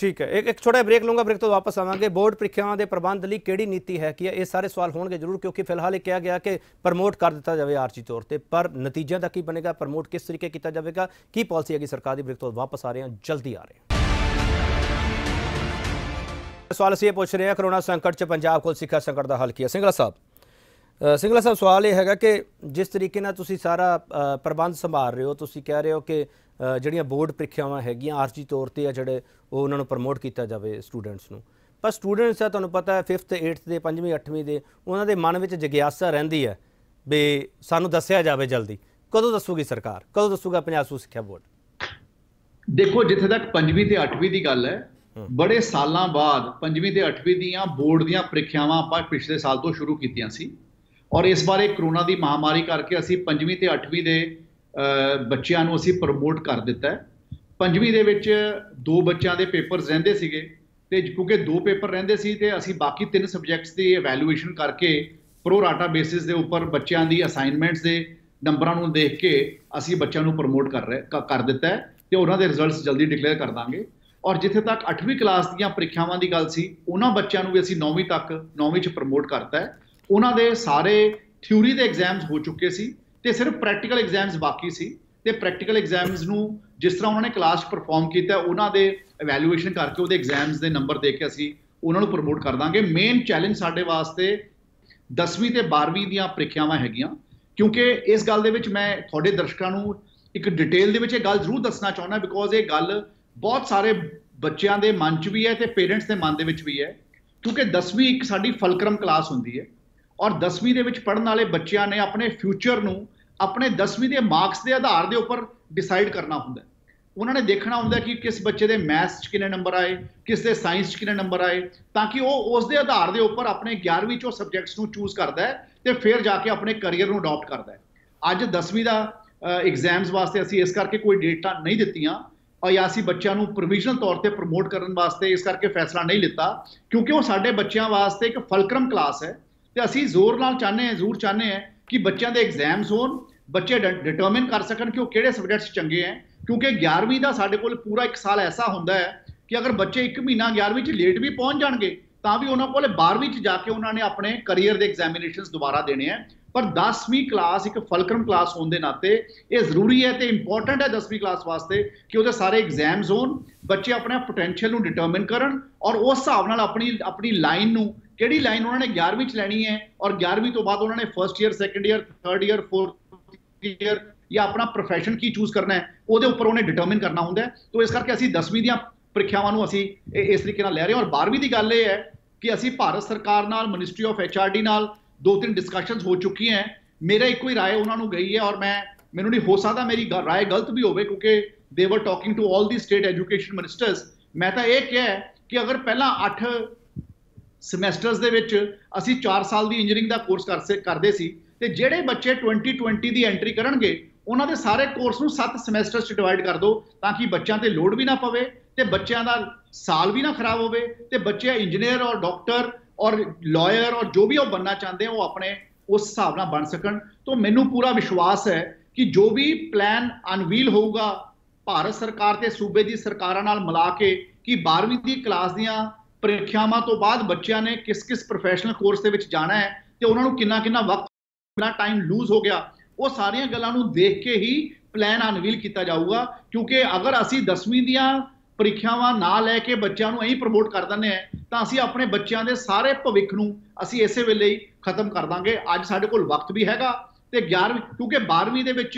ठीक है, एक एक छोटा ब्रेक लूँगा, ब्रेक तो वापस आवांगे। बोर्ड ਪ੍ਰੀਖਿਆਵਾਂ ਦੇ ਪ੍ਰਬੰਧ ਲਈ ਕਿਹੜੀ ਨੀਤੀ ਹੈ ਕਿ ਇਹ सारे सवाल ਹੋਣਗੇ ਜ਼ਰੂਰ क्योंकि फिलहाल ਇਹ ਕਿਹਾ ਗਿਆ कि प्रमोट कर ਦਿੱਤਾ ਜਾਵੇ ਆਰਜੀ तौर पर पर ਨਤੀਜਿਆਂ ਦਾ ਕੀ बनेगा प्रमोट किस तरीके किया जाएगा की पॉलिसी हैगी सरकार ਦੀ। ब्रेक तो वापस आ रहे हैं, जल्दी आ रहे हैं। सवाल ਅਸੀਂ ਇਹ ਪੁੱਛ ਰਹੇ ਹਾਂ कोरोना संकट ਚ ਪੰਜਾਬ ਕੋਲ ਸਿੱਖਿਆ संकट ਦਾ ਹੱਲ ਕੀ ਹੈ। सिंगला साहब सिंगला साहब सवाल यह है कि जिस तरीके ना तुसी सारा प्रबंध संभाल रहे हो तुसी कह रहे हो कि जड़ियाँ बोर्ड ਪ੍ਰੀਖਿਆਵਾਂ हैगियां आरजी तौर पर जोड़े वो उन्होंने प्रमोट किया जाए स्टूडेंट्स को, पर स्टूडेंट्स है तुम्हें पता है फिफ्थ एट्थ के पंजवीं अठवीं के उन्होंने मन में जगियासा रही है भी सानू दस्या जाए जल्दी। कदों दसूगी सरकार, कदों दसूगा पंजाब स्कूल सिक्ख्या बोर्ड? देखो जिथे तक पंजवीं ते अठवीं की गल है बड़े सालों बाद पंजवीं ते अठवीं दीयां बोर्ड दीयां ਪ੍ਰੀਖਿਆਵਾਂ आपां पिछले साल तो शुरू कीतियां सी और इस बारे कोरोना की महामारी करके असी पंजवीं ते अठवीं के बच्चों को असी प्रमोट कर दिता है। पंजवीं दे विच दो बच्चों के पेपर रहंदे सीगे ते क्योंकि दो पेपर रहंदे सी ते असी बाकी तीन सबजैक्ट्स की इवैल्यूएशन करके प्रोराटा बेसिस के उपर बच्चों की असाइनमेंट्स के नंबरों को देख के असी बच्चों को प्रमोट कर रहे कर दिता है तो उन्होंने रिजल्ट्स जल्दी डिकलेयर कर देंगे। और जिथे तक अठवीं क्लास दी ਪ੍ਰੀਖਿਆਵਾਂ की गल सी उन्होंने बच्चों को भी असी नौवीं तक नौवीं च प्रमोट करता है। उन्होंने सारे थ्यूरी के एग्जाम्स हो चुके सी ते सिर्फ प्रैक्टिकल एग्जाम्स बाकी सी ते प्रैक्टिकल एग्जाम्स नू जिस तरह उन्होंने क्लास परफॉर्म किया उन्होंने इवैल्यूएशन करके वो एग्जाम्स के नंबर दे के असी उन्होंने प्रमोट कर देंगे। मेन चैलेंज साढ़े वास्ते दसवीं ते बारहवीं दी ਪ੍ਰੀਖਿਆਵਾਂ हैगियां क्योंकि इस गल दे विच मैं तुहाडे दर्शकों नू एक डिटेल दे विच ये गल जरूर दसना चाहुंदा बिकॉज ये गल बहुत सारे बच्चों के मन च भी है ते पेरेंट्स के मन दे विच भी है क्योंकि दसवीं एक साडी फलक्रम क्लास हुंदी है और दसवीं के विच पढ़न वाले बच्चों ने अपने फ्यूचर नू अपने दसवीं के मार्क्स के आधार के उपर डिसाइड करना हुंदा। उन्होंने देखना हुंदा कि किस बच्चे के मैथ्स कितने नंबर आए किस दे साइंस कितने नंबर आए ताकि वो उस दे आधार के उपर अपने ग्यारहवीं चो सबजैक्ट्स नू चूज करता है तो फिर जाके अपने करियर नू अडॉप्ट करता है। अज दसवीं का एग्जाम्स वास्ते असी इस करके कोई डेटा नहीं दित्तियां और या असी बच्चों नू प्रोविजनल तौर पर प्रमोट करने वास्ते इस करके फैसला नहीं लिता क्योंकि वो साडे बच्चों वास्ते एक फलक्रम क्लास है। तो असी जोर नाल चाहते हैं जरूर चाहते हैं कि बच्चों के एग्जाम्स हो बच्चे डिटरमिन कर सकन कि वो किहड़े सबजैक्ट्स चंगे हैं क्योंकि ग्यारहवीं का साढ़े कोल पूरा एक साल ऐसा होंदा है कि अगर बच्चे एक महीना ग्यारहवीं च लेट भी पहुँच जाएंगे तो भी उन्होंने कोल बारहवीं च जाके उन्होंने अपने करीयर के एग्जामिनेशन दोबारा देने हैं। पर दसवीं क्लास एक फलक्रम क्लास होने के नाते ये जरूरी है तो इंपॉर्टेंट है दसवीं क्लास वास्ते कि वो सारे एग्जाम्स हो बच्चे अपने पोटेंशियल को डिटरमिन करन और उस हिसाब नाल अपनी अपनी लाइन नूं ਕਿਹੜੀ ਲਾਈਨ ਉਹਨਾਂ ਨੇ ਗਿਆਰਵੀਂ ਚ ਲੈਣੀ ਹੈ ਔਰ ਗਿਆਰਵੀਂ ਤੋਂ ਬਾਅਦ ਉਹਨਾਂ ਨੇ first year second year third year fourth year ਜਾਂ ਆਪਣਾ ਪ੍ਰੋਫੈਸ਼ਨ ਕੀ ਚੂਜ਼ ਕਰਨਾ ਹੈ ਉਹਦੇ ਉੱਪਰ ਉਹਨੇ ਡਿਟਰਮਿਨ ਕਰਨਾ ਹੁੰਦਾ ਹੈ। ਤਾਂ ਇਸ ਕਰਕੇ ਅਸੀਂ ਦਸਵੀਂ ਦੀਆਂ ਪ੍ਰੀਖਿਆਵਾਂ ਨੂੰ ਅਸੀਂ ਇਸ ਤਰੀਕੇ ਨਾਲ ਲੈ ਰਹੇ ਹਾਂ। ਔਰ ਬਾਰ੍ਹਵੀਂ ਦੀ ਗੱਲ ਇਹ ਹੈ ਕਿ ਅਸੀਂ ਭਾਰਤ ਸਰਕਾਰ ਨਾਲ ministry of H R D ਨਾਲ ਦੋ ਤਿੰਨ ਡਿਸਕਸ਼ਨਸ ਹੋ ਚੁੱਕੀਆਂ। ਮੇਰਾ ਇੱਕੋ ਹੀ ਰਾਏ ਉਹਨਾਂ ਨੂੰ ਗਈ ਹੈ ਔਰ ਮੈਂ ਮੈਨੂੰ ਨਹੀਂ ਹੋ ਸਕਦਾ ਮੇਰੀ ਰਾਏ ਗਲਤ ਵੀ ਹੋਵੇ ਕਿਉਂਕਿ they were talking to all the state education ministers. ਮੈਂ ਤਾਂ ਇਹ ਕਿਹਾ ਕਿ ਅਗਰ ਪਹਿਲਾਂ ਅੱਠ ਸਮੈਸਟਰਸ ਦੇ ਵਿੱਚ ਅਸੀਂ ਚਾਰ ਸਾਲ ਦੀ ਇੰਜੀਨੀਅਰਿੰਗ ਦਾ ਕੋਰਸ ਕਰ ਸੇ ਕਰਦੇ ਸੀ ਤੇ ਜਿਹੜੇ ਬੱਚੇ ਟਵੈਂਟੀ ਟਵੈਂਟੀ ਦੀ ਐਂਟਰੀ ਕਰਨਗੇ ਉਹਨਾਂ ਦੇ ਸਾਰੇ ਕੋਰਸ ਨੂੰ ਸੱਤ ਸਮੈਸਟਰਸ 'ਚ ਡਿਵਾਈਡ ਕਰ ਦਿਓ ਤਾਂ ਕਿ ਬੱਚਿਆਂ ਤੇ ਲੋਡ ਵੀ ਨਾ ਪਵੇ ਤੇ ਬੱਚਿਆਂ ਦਾ ਸਾਲ ਵੀ ਨਾ ਖਰਾਬ ਹੋਵੇ ਤੇ ਬੱਚੇ ਇੰਜੀਨੀਅਰ ਔਰ ਡਾਕਟਰ और लॉयर और जो भी वो बनना चाहते हैं वो अपने उस हिसाब नाल बन सकन। तो मैनू पूरा विश्वास है कि जो भी प्लान अनवील होगा भारत सरकार ते सूबे दी सरकारां नाल मिला के कि बारहवीं दी क्लास दीयां ਪ੍ਰੀਖਿਆਵਾਂ तो बाद बच्चों ने किस किस प्रोफेशनल कोर्स के जाना है तो उन्होंने कितना कितना वक्त कितना टाइम लूज हो गया वो सारिया गलों को देख के ही प्लैन अनवील किया जाऊगा। क्योंकि अगर असी दसवीं दीयां ਪ੍ਰੀਖਿਆਵਾਂ ना लैके बच्चों को यही प्रमोट कर दें तो असी अपने बच्चों के सारे भविख नूं असी इस वेले ही खत्म कर देंगे। अज साडे कोल वक्त भी हैगा ते ग्यारहवीं क्योंकि बारहवीं दे विच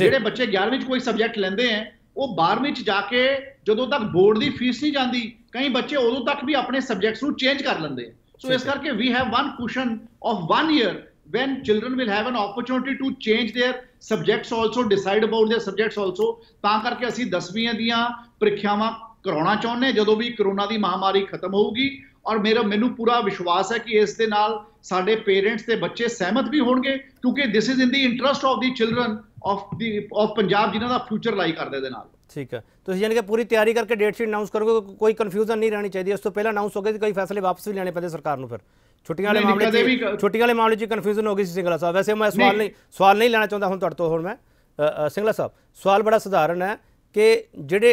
ਜਿਹੜੇ ਬੱਚੇ ਗਿਆਰਵੀਂ ਚ ਕੋਈ ਸਬਜੈਕਟ ਲੈਂਦੇ ਆ ਉਹ ਬਾਰਹਵੀਂ ਚ ਜਾ ਕੇ ਜਦੋਂ ਤੱਕ ਬੋਰਡ ਦੀ ਫੀਸ ਨਹੀਂ ਜਾਂਦੀ ਕਈ ਬੱਚੇ ਉਦੋਂ ਤੱਕ ਵੀ ਆਪਣੇ ਸਬਜੈਕਟਸ ਨੂੰ ਚੇਂਜ ਕਰ ਲੈਂਦੇ ਆ। ਸੋ ਇਸ ਕਰਕੇ we have one cushion of one year when children will have an opportunity to change their subjects also decide about their subjects also. ਤਾਂ ਕਰਕੇ ਅਸੀਂ ਦਸਵੀਂ ਦੀਆਂ ਪ੍ਰੀਖਿਆਵਾਂ ਕਰਾਉਣਾ ਚਾਹੁੰਦੇ ਹਾਂ ਜਦੋਂ ਵੀ ਕਰੋਨਾ ਦੀ ਮਹਾਮਾਰੀ ਖਤਮ ਹੋਊਗੀ। और मेरा मैनू पूरा विश्वास है कि इस दे नाल साडे पेरेंट्स ते बच्चे सहमत भी होंगे क्योंकि this is in the interest of the children of the of Punjab जिन्हां दा फ्यूचर लाई करदे दे नाल। ठीक है तो यानी कि पूरी तैयारी करके डेट शीट अनाउंस करोगे को, कोई कंफ्यूजन नहीं रहनी चाहिए। उस तो पहले अनाउंस हो गए कई फैसले वापस भी लेने पैदे सरकार नूं फिर छुट्टियां वाले मामले छुट्टियां वाले मामले च कंफ्यूजन हो गई सी सिंगला साहब। वैसे मैं सवाल नहीं सवाल नहीं लेना चाहता हूं तुहाडे तो हुण मैं सिंगला साहब सवाल बड़ा सधारण है कि जिहड़े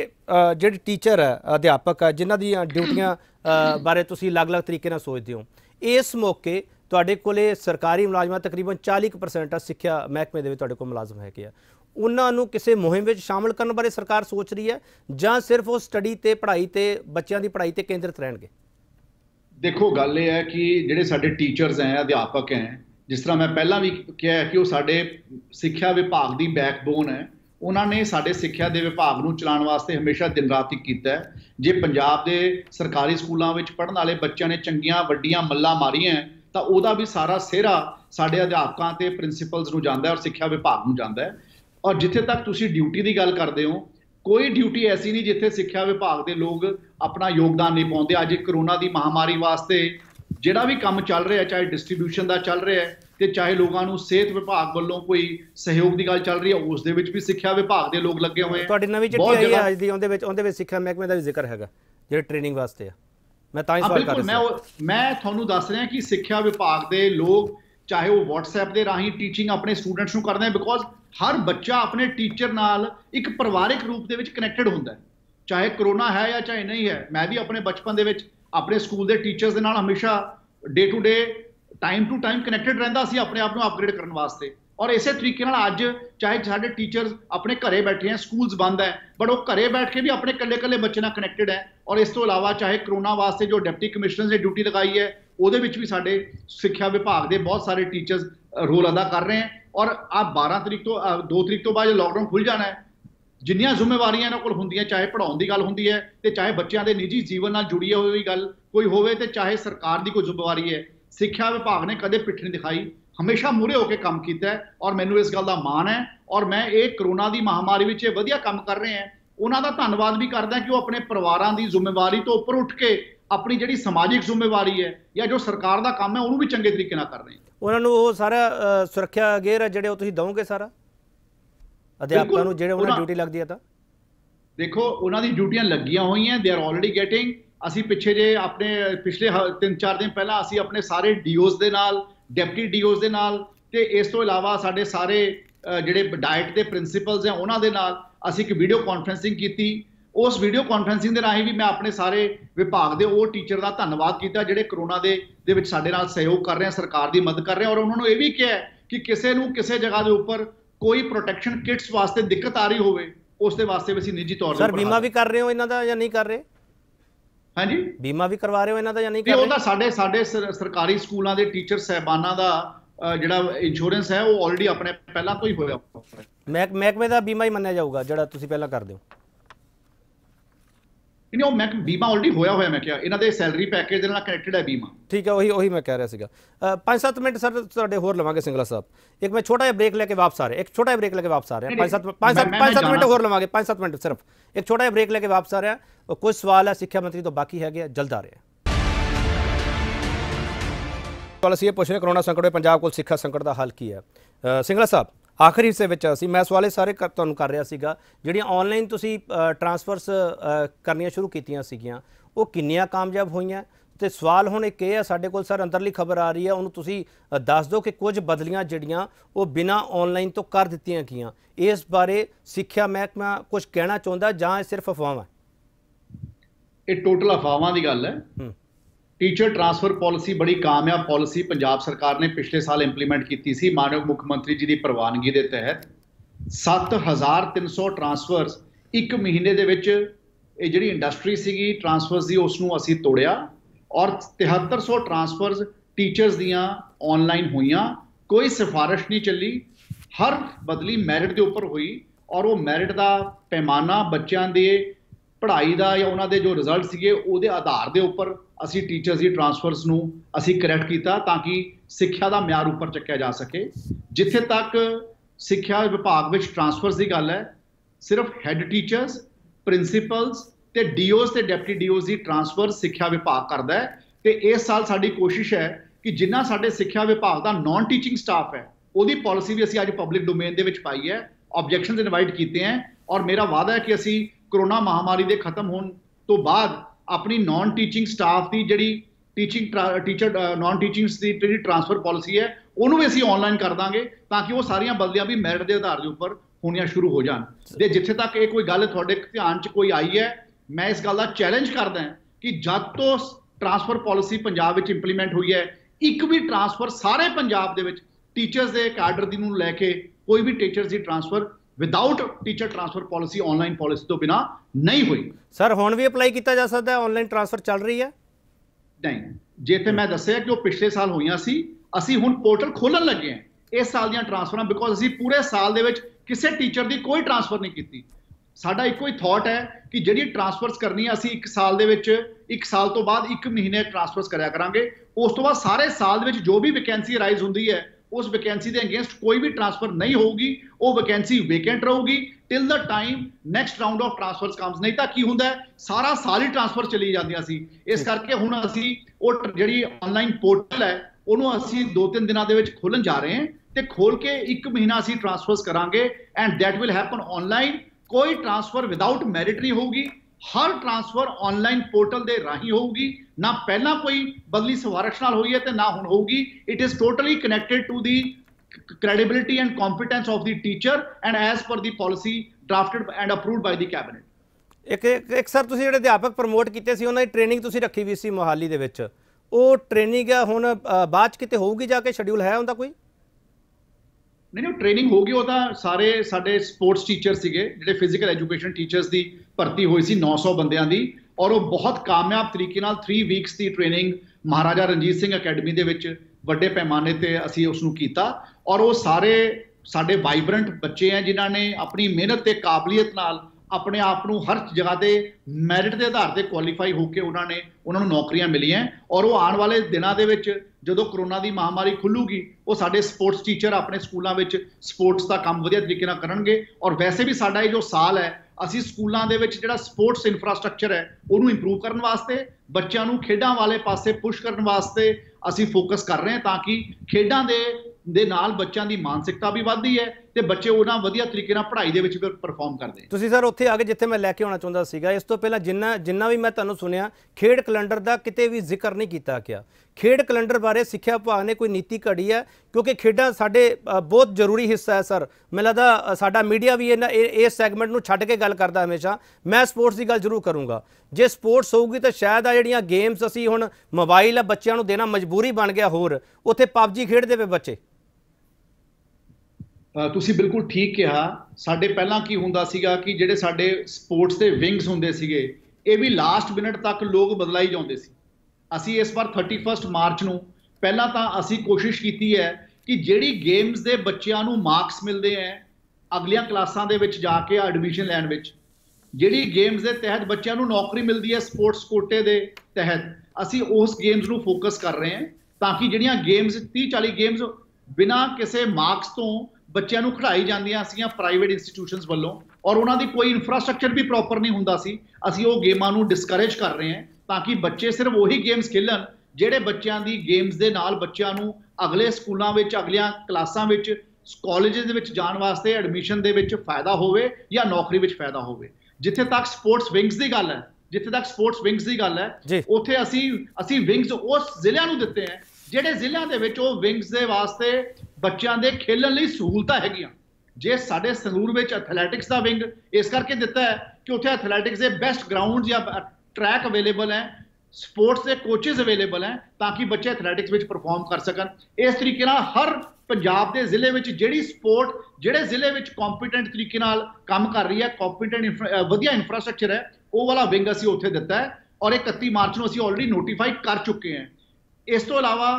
जिहड़े टीचर है अध्यापक है जिन्हां दी ड्यूटियां बारे तुसी अलग अलग तरीके नाल सोचदे हो इस मौके तुहाडे कोले सरकारी मुलाजमान तकरीबन चालीस परसेंट सिक्ख्या महकमे दे विच तुहाडे कोल मुलाजम हैगे आ उन्हां नूं किसी मुहिम विच शामिल करन बारे सरकार सोच रही है जां सिर्फ वो स्टडी ते पढ़ाई ते बच्चों की पढ़ाई ते केंद्रित रहणगे। देखो गल इह है कि जिहड़े साडे टीचर्स हैं अध्यापक हैं जिस तरह मैं पहला भी कहा कि वो साडे सिक्ख्या विभाग की बैकबोन है उन्होंने साढ़े सिक्ख्या के विभाग को चलाने वास्ते हमेशा दिन रात ही किया। जे पंजाब के सरकारी स्कूलों में पढ़ने वाले बच्चों ने चंगिया वड्डिया मल्ला मारिया हैं तो वह भी सारा सेहरा साढ़े अध्यापकों के प्रिंसीपल्स को जाता है और सिक्ख्या विभाग को जाता है। और जिथे तक तुम ड्यूटी की गल करते हो कोई ड्यूटी ऐसी नहीं जिथे सिक्ख्या विभाग के लोग अपना योगदान नहीं पाते। अज करोना की महामारी वास्ते जिहड़ा भी काम चल रहा है चाहे डिस्ट्रीब्यूशन का चल रहा है तो चाहे लोगों को सेहत विभाग वालों कोई सहयोग की गल चल रही है उस दे विच भी सिक्ख्या विभाग के लोग लगे हुए हैं। तुहाडी नवीं चिट्ठी आई है अज दी उहदे विच उहदे विच सिक्ख्या महकमे का भी जिक्र हैगा जिहड़े ट्रेनिंग वास्ते है मैं तां ही सवाल कर रहा मैं मैं तुहानूं दस रहा कि सिक्ख्या विभाग के लोग चाहे वो व्हाट्सएप के राही टीचिंग अपने स्टूडेंट्स को करते हैं बिकॉज हर बच्चा अपने टीचर नाल एक परिवारिक रूप के कनैक्टेड होंदा है चाहे करोना है या चाहे नहीं है। मैं भी अपने बचपन के अपने स्कूल के टीचर्स के नाल हमेशा day to day time to time connected रहिंदा सी अपने आप को अपग्रेड करने वास्ते। और इस तरीके नाल अज चाहे साडे टीचर्स अपने घरें बैठे हैं स्कूल्स बंद है बट वो घरें बैठ के भी अपने कल्ले कल्ले बच्चे नाल कनैक्टेड है। और इस तो अलावा चाहे करोना वास्ते जो डिप्टी कमिश्नर ने ड्यूटी लगाई है उहदे विच भी साडे सिक्ख्या विभाग के बहुत सारे टीचर्स रोल अदा कर रहे हैं। और आप बारह तरीक तो दो तरीक तो बाद लॉकडाउन खुल जाना है जिन्नियां जिम्मेवारियां इन्हां कोल हुंदियां चाहे पढ़ाउण दी गल हुंदी है ते चाहे बच्चों के निजी जीवन नाल जुड़ी हुई गल कोई होवे ते चाहे सरकार की कोई जिम्मेवारी है सिक्ख्या विभाग ने कदे पिठ नहीं दिखाई हमेशा मूहरे होकर काम किया है। और मैनू इस गल का माण है और मैं ये करोना की महामारी में वधिया काम कर रहे हैं उन्होंने धन्नवाद भी करदा कि वो अपने परिवारों की जिम्मेवारी तो उपर उठ के अपनी जिहड़ी समाजिक जिम्मेवारी है या जो सरकार का काम है उन्होंने भी चंगे तरीके नाल कर रहे हैं। उन्होंने वो सारा सुरक्षा गेयर है जिहड़े तुसीं दोगे सारा अध्यापकों को जिहड़े उन्हें ड्यूटी लगदी है तां देखो उन्होंने ड्यूटियां लगियां हुई हैं दे आर ऑलरेडी गेटिंग असी पिछे जे अपने पिछले तीन चार दिन पहला असी अपने सारे डीओज के नाल डिप्टी डीओज के नाल ते इस तो इलावा साडे सारे जिहड़े डाइट के प्रिंसीपल्स हैं उन्हां दे नाल असी एक वीडियो कॉन्फ्रेंसिंग की। उस वीडियो कॉन्फ्रेंसिंग के राही भी मैं अपने सारे विभाग के वो टीचर का धन्नवाद किया जिहड़े करोना दे दे विच साडे नाल सहयोग कर रहे हैं सरकार की मदद कर रहे हैं। और उन्होंने ये भी कहा कि किसी नूं किसी जगह के उपर कोई प्रोटैक्शन किट्स वास्ते दिक्कत आ रही होवे उसदे वास्ते भी असीं निजी तौर पर सर बीमा भी कर रहे हो इन्हां दा जां नहीं कर रहे हाँ जी बीमा भी करवा रहे हो इन्हां दा जां नहीं कर रहे। साडे साडे सरकारी स्कूलों के टीचर साहबाना का जिहड़ा इंश्योरेंस है वो ऑलरेडी अपने पहला तो ही होया महकमे का बीमा ही मन्निया जाऊगा जिहड़ा तुसीं पहला कर दिओ नहीं ਉਹ ਮੈਂ बीमा ऑलरेडी होया होया मैं क्या इन्हां दे सैलरी पैकेज ਨਾਲ ਕਨੈਕਟਡ ਹੈ बीमा। ठीक है वही वही मैं कह रहा ਸੀਗਾ पाँच सत्त मिनट सर ਤੁਹਾਡੇ ਹੋਰ ਲਵਾਂਗੇ ਸਿੰਗਲਾ ਸਾਹਿਬ एक मैं छोटा ਜਿਹਾ ब्रेक लेके वापस आ रहे एक छोटा ਜਿਹਾ ब्रेक लेके वापस आ रहे पाँच सत्त पाँच सत्त पाँच सत्त मिनट ਹੋਰ ਲਵਾਂਗੇ पाँच सत्त मिनट सिर्फ एक छोटा ਜਿਹਾ ब्रेक लेके वापस आ रहा कुछ सवाल है ਸਿੱਖਿਆ ਮੰਤਰੀ तो बाकी है जल्द आ रहे हैं। ਅਸੀਂ ਇਹ ਪੁੱਛ ਰਹੇ ਕਰੋਨਾ ਸੰਕਟ ਵਿੱਚ ਪੰਜਾਬ ਕੋਲ ਸਿੱਖਿਆ ਸੰਕਟ ਦਾ ਹੱਲ ਕੀ ਹੈ ਸਿੰਗਲਾ ਸਾਹਿਬ आखिरी हिस्से में असी मैं सवाल ये सारे तुहानूं कर रहा सीगा जिहड़ियां ऑनलाइन तुसीं ट्रांसफरस करनियां शुरू कीतियां सीगियां वो किन्नियां कामयाब होईयां तो सवाल हुण इक इह है साडे कोल सर अंदरली खबर आ रही है उहनूं तुसीं दस दो कि कुछ बदलियां जिहड़ियां वो बिना ऑनलाइन तो कर दित्तियां गईयां, इस बारे सिक्ख्या महकमा कुछ कहना चाहुंदा जां इह सिर्फ अफवाह है? इह टोटल अफवाहां दी गल है। टीचर ट्रांसफर पॉलिसी बड़ी कामयाब पॉलिसी पंजाब सरकार ने पिछले साल इंप्लीमेंट की सी माननीय मुख्यमंत्री जी की प्रवानगी के तहत सत्त हज़ार तीन सौ ट्रांसफर्स एक महीने के जी इंडस्ट्री सी ट्रांसफर्स की उसनों असी तोड़िया और तिहत्तर सौ ट्रांसफर्स टीचर्स दियाँ ऑनलाइन हुई, कोई सिफारिश नहीं चली, हर बदली मैरिट के उपर हुई और वो मैरिट का पैमाना बच्चों के पढ़ाई का या उन्होंने जो रिजल्ट सीगे वो आधार के उपर असी टीचर्स की ट्रांसफरस नूं असी करैक्ट किया ताकि सिक्ख्या का म्यार उपर चक्या जा सके। जिथे तक सिक्ख्या विभाग में ट्रांसफरस की गल है, सिर्फ हैड टीचर्स प्रिंसीपल्स ते डीओस ते डिप्टी डीओस की ट्रांसफर सिक्ख्या विभाग करता है। तो इस साल साड़ी कोशिश है कि जिन्ना साढ़े सिक्ख्या विभाग का नॉन टीचिंग स्टाफ है उसकी पॉलिसी भी असी अज पब्लिक डोमेन के पाई है, ऑब्जैक्शन इनवाइट किए हैं और मेरा वादा है कि असी कोरोना महामारी के खत्म होने तो बाद अपनी नॉन टीचिंग स्टाफ की जी टीचिंग टीचर नॉन टीचिंग्स की जी ट्रांसफर पॉलिसी है उन्होंने भी असी ऑनलाइन कर देंगे ताकि वो सारिया बदलियां भी मैरिट के आधार के उपर होनिया शुरू हो जाए। जिथे तक ये कोई गल तुहाडे ध्यान च कोई आई है, मैं इस गल का चैलेंज करदा कि जब तो ट्रांसफर पॉलिसी पंजाब में इंप्लीमेंट हुई है एक भी ट्रांसफर सारे पंजाब के टीचर्स के काडर दी नूं लैके कोई भी टीचर्स की transfer without teacher transfer policy online policy तो बिना नहीं हुई। सर हुण भी अप्लाई किया जा सकता है? ऑनलाइन ट्रांसफर चल रही है? नहीं, जिथे मैं दस्सिया कि वो पिछले साल हुई सी, असी हुण पोर्टल खोलन लगे हैं इस साल दीयां ट्रांसफर बिकॉज असी पूरे साल दे विच किसी टीचर की कोई ट्रांसफर नहीं की। साडा इको ही थॉट है कि जी ट्रांसफरस करनी असी एक साल दे विच एक साल तो बाद एक महीने ट्रांसफरस कराया करांगे, उस तो बाद सारे साल दे विच जो भी वैकेंसी राइज हुंदी है उस वैकेंसी के अगेंस्ट कोई भी ट्रांसफर नहीं होगी, वो वैकेंसी वेकेंट रहूगी till the time next round of transfer comes. नहीं तो की होंगे सारा साल ही ट्रांसफर चली जाती। इस करके हूँ असी जी ऑनलाइन पोर्टल है उन्होंने असी दो तीन दिनों के खोलन जा रहे हैं तो खोल के एक महीना असी ट्रांसफर करांगे and that will happen online. कोई ट्रांसफर विदाउट मैरिट नहीं होगी, हर ट्रांसफर ऑनलाइन पोर्टल के राही होगी, ना पहला कोई बदली सिफारिश नाल हुई है तो ना हुण होगी। It is totally connected to the credibility and competence of the teacher and as per the policy drafted and approved by the cabinet. एक एक सर तुसीं जेहड़े अध्यापक प्रमोट कीते सी उन्हां दी ट्रेनिंग तुसीं रखी हुई सी मोहाली दे विच, ओह ट्रेनिंग हुण बाद च किते होऊगी जाके? शेड्यूल है उहदा कोई? नहीं नहीं, ट्रेनिंग होगी। वह तो सारे साढ़े स्पोर्ट्स टीचर से जो फिजिकल एजुकेशन टीचर्स की भर्ती हुई सी नौ सौ बंदियां दी और वो बहुत कामयाब तरीके नाल थ्री वीक्स की ट्रेनिंग महाराजा रणजीत सिंह अकैडमी दे विच वड्डे पैमाने पर असी उसनूं कीता और वो सारे साढ़े वाइब्रेंट बच्चे हैं जिन्होंने अपनी मेहनत के काबलीयत नाल अपने आप को हर जगह के मैरिट के आधार पर क्वालीफाई होकर उन्होंने उन्होंने नौकरियां मिलियां और वो आने वाले दिनों के जो कोरोना की महामारी खुलूगी वो साढ़े स्पोर्ट्स टीचर अपने स्कूलों में स्पोर्ट्स का काम वधिया तरीके नाल करनगे। और वैसे भी साढ़ा जो साल है असी स्कूलों के जो स्पोर्ट्स इंफ्रास्ट्रक्चर है उन्होंने इंप्रूव करने वास्ते बच्चों को खेडों वाले पासे पुश करने वास्ते असी फोकस कर रहे हैं ताकि खेडों के दे नाल बच्चों की मानसिकता भी बढ़ती है तो बच्चे उन्होंने वधिया तरीके नाल पढ़ाई दे विच भी परफॉर्म करते हैं। तुसीं सर उत्थे आ गए जिथे मैं लैके आना चाहुंदा सीगा। इस तो पहले जिन्ना जिन्ना भी मैं तुहानूं सुनिया खेड कैलेंडर का किते भी जिक्र नहीं किया गया। खेड कैलेंडर बारे सिक्ख्या विभाग ने कोई नीति घड़ी है? क्योंकि खेडां साडे बहुत जरूरी हिस्सा है सर, मैं लगता साडा मीडिया भी इन्हां इस सैगमेंट नूं छड्ड के गल करदा हमेशा। मैं स्पोर्ट्स की गल जरूर करूँगा, जे स्पोर्ट्स होगी तो शायद आ जिहड़ियां गेम्स असीं हुण मोबाइल आ बच्चों को देना मजबूरी बन गया होर उत्थे पबजी खेडदे पे बच्चे। तुसी बिल्कुल ठीक कहा, साढ़े पहला की हुंदा सीगा कि जेडे साढ़े स्पोर्ट्स के विंग्स हुंदे सीगे ये भी लास्ट मिनट तक लोग बदलाई जाते सी। असी इस बार थर्टी फस्ट मार्च नूं पहला तां असी कोशिश कीती है कि जेड़ी गेम्स के बच्चों नूं मार्क्स मिलते हैं अगलियां क्लासां दे विच जाके एडमिशन लैण विच, जेड़ी गेम्स के तहत बच्चों नूं नौकरी मिलती है स्पोर्ट्स कोटे के तहत असी उस गेम्स नूं फोकस कर रहे हैं ताकि जेड़ियां गेम्स तीस चाली गेम्स बिना किसी मार्क्स तो बच्चों को खिलाई जांदियां सी प्राइवेट इंस्टीट्यूशनस वालों और उन्होंने कोई इंफ्रास्ट्रक्चर भी प्रॉपर नहीं हुंदा सी। असी वो गेमां नूं डिस्करेज कर रहे हैं ताकि बच्चे सिर्फ वही गेम्स खेलन जेडे बच्चों की गेम्स के नाल बच्चों नूं अगले स्कूलों में अगलियां क्लासां विच कॉलेजेस दे विच जाण वास्ते एडमिशन दे विच फायदा होवे या नौकरी विच फायदा होवे। जिथे तक स्पोर्ट्स विंग्स की गल है जिथे तक स्पोर्ट्स विंग्स की गल है उथे असी असी विंग्स उस जिले नूं दित्ते हैं जिहड़े जिले दे विच ओह विंग्स दे वास्ते बच्चों के खेलण लई सहूलतां हैगियां। जे साडे संगरूर में एथलैटिक्स का विंग इस करके दिता है कि उत्थे एथलैटिक्स के बेस्ट ग्राउंड या ट्रैक अवेलेबल हैं, स्पोर्ट्स के कोचिज अवेलेबल हैं ताकि बच्चे एथलैटिक्स में परफॉर्म कर सकन। इस तरीके हर पंजाब के जिले में जिहड़ी स्पोर्ट जिहड़े जिले में कॉम्पीटेंट तरीके नाल काम कर रही है, कॉम्पीटेंट वधिया इंफ्रास्ट्रक्चर है, वो वाला विंग असी उत्थे दिता है और इकतीस मार्च को असी ऑलरेडी नोटिफाई कर चुके हैं। इस तो इलावा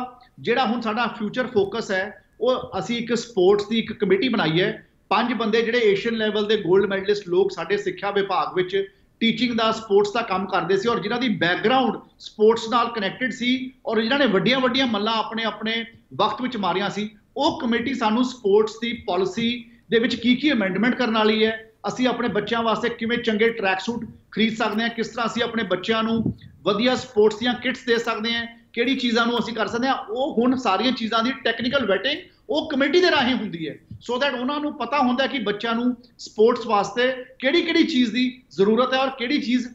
जिहड़ा हुण साडा फ्यूचर फोकस है वो असी एक स्पोर्ट्स की एक कमेटी बनाई है। पांच बंदे जिहड़े एशियन लैवल के गोल्ड मैडलिस्ट लोग साडे सिक्ख्या विभाग में टीचिंग का स्पोर्ट्स का काम करते सी और जिन्हां दी बैकग्राउंड स्पोर्ट्स नाल कनैक्टेड सी और जिन्हां ने वड्डियां वड्डियां मल्लां अपने अपने वक्त विच मारियां सी। वो कमेटी सानू स्पोर्ट्स की पॉलिसी दे विच की की अमेंडमेंट करन वाली है, असी अपने बच्चों वास्ते किवें चंगे ट्रैक सूट खरीद सकते हैं, किस तरह असी अपने बच्चों नूं वधिया स्पोर्ट्स दीयां किट्स दे सकते हैं, किहड़ी चीज़ां नूं असी कर सकते हैं। वो हुण सारियां चीज़ां दी टैक्नीकल वेटिंग वो कमेटी दे राही हुंदी है सो दैट उन्होंने पता होंदा कि बच्चों नूं स्पोर्ट्स वास्ते किहड़ी किहड़ी चीज़ की जरूरत है और किहड़ी चीज़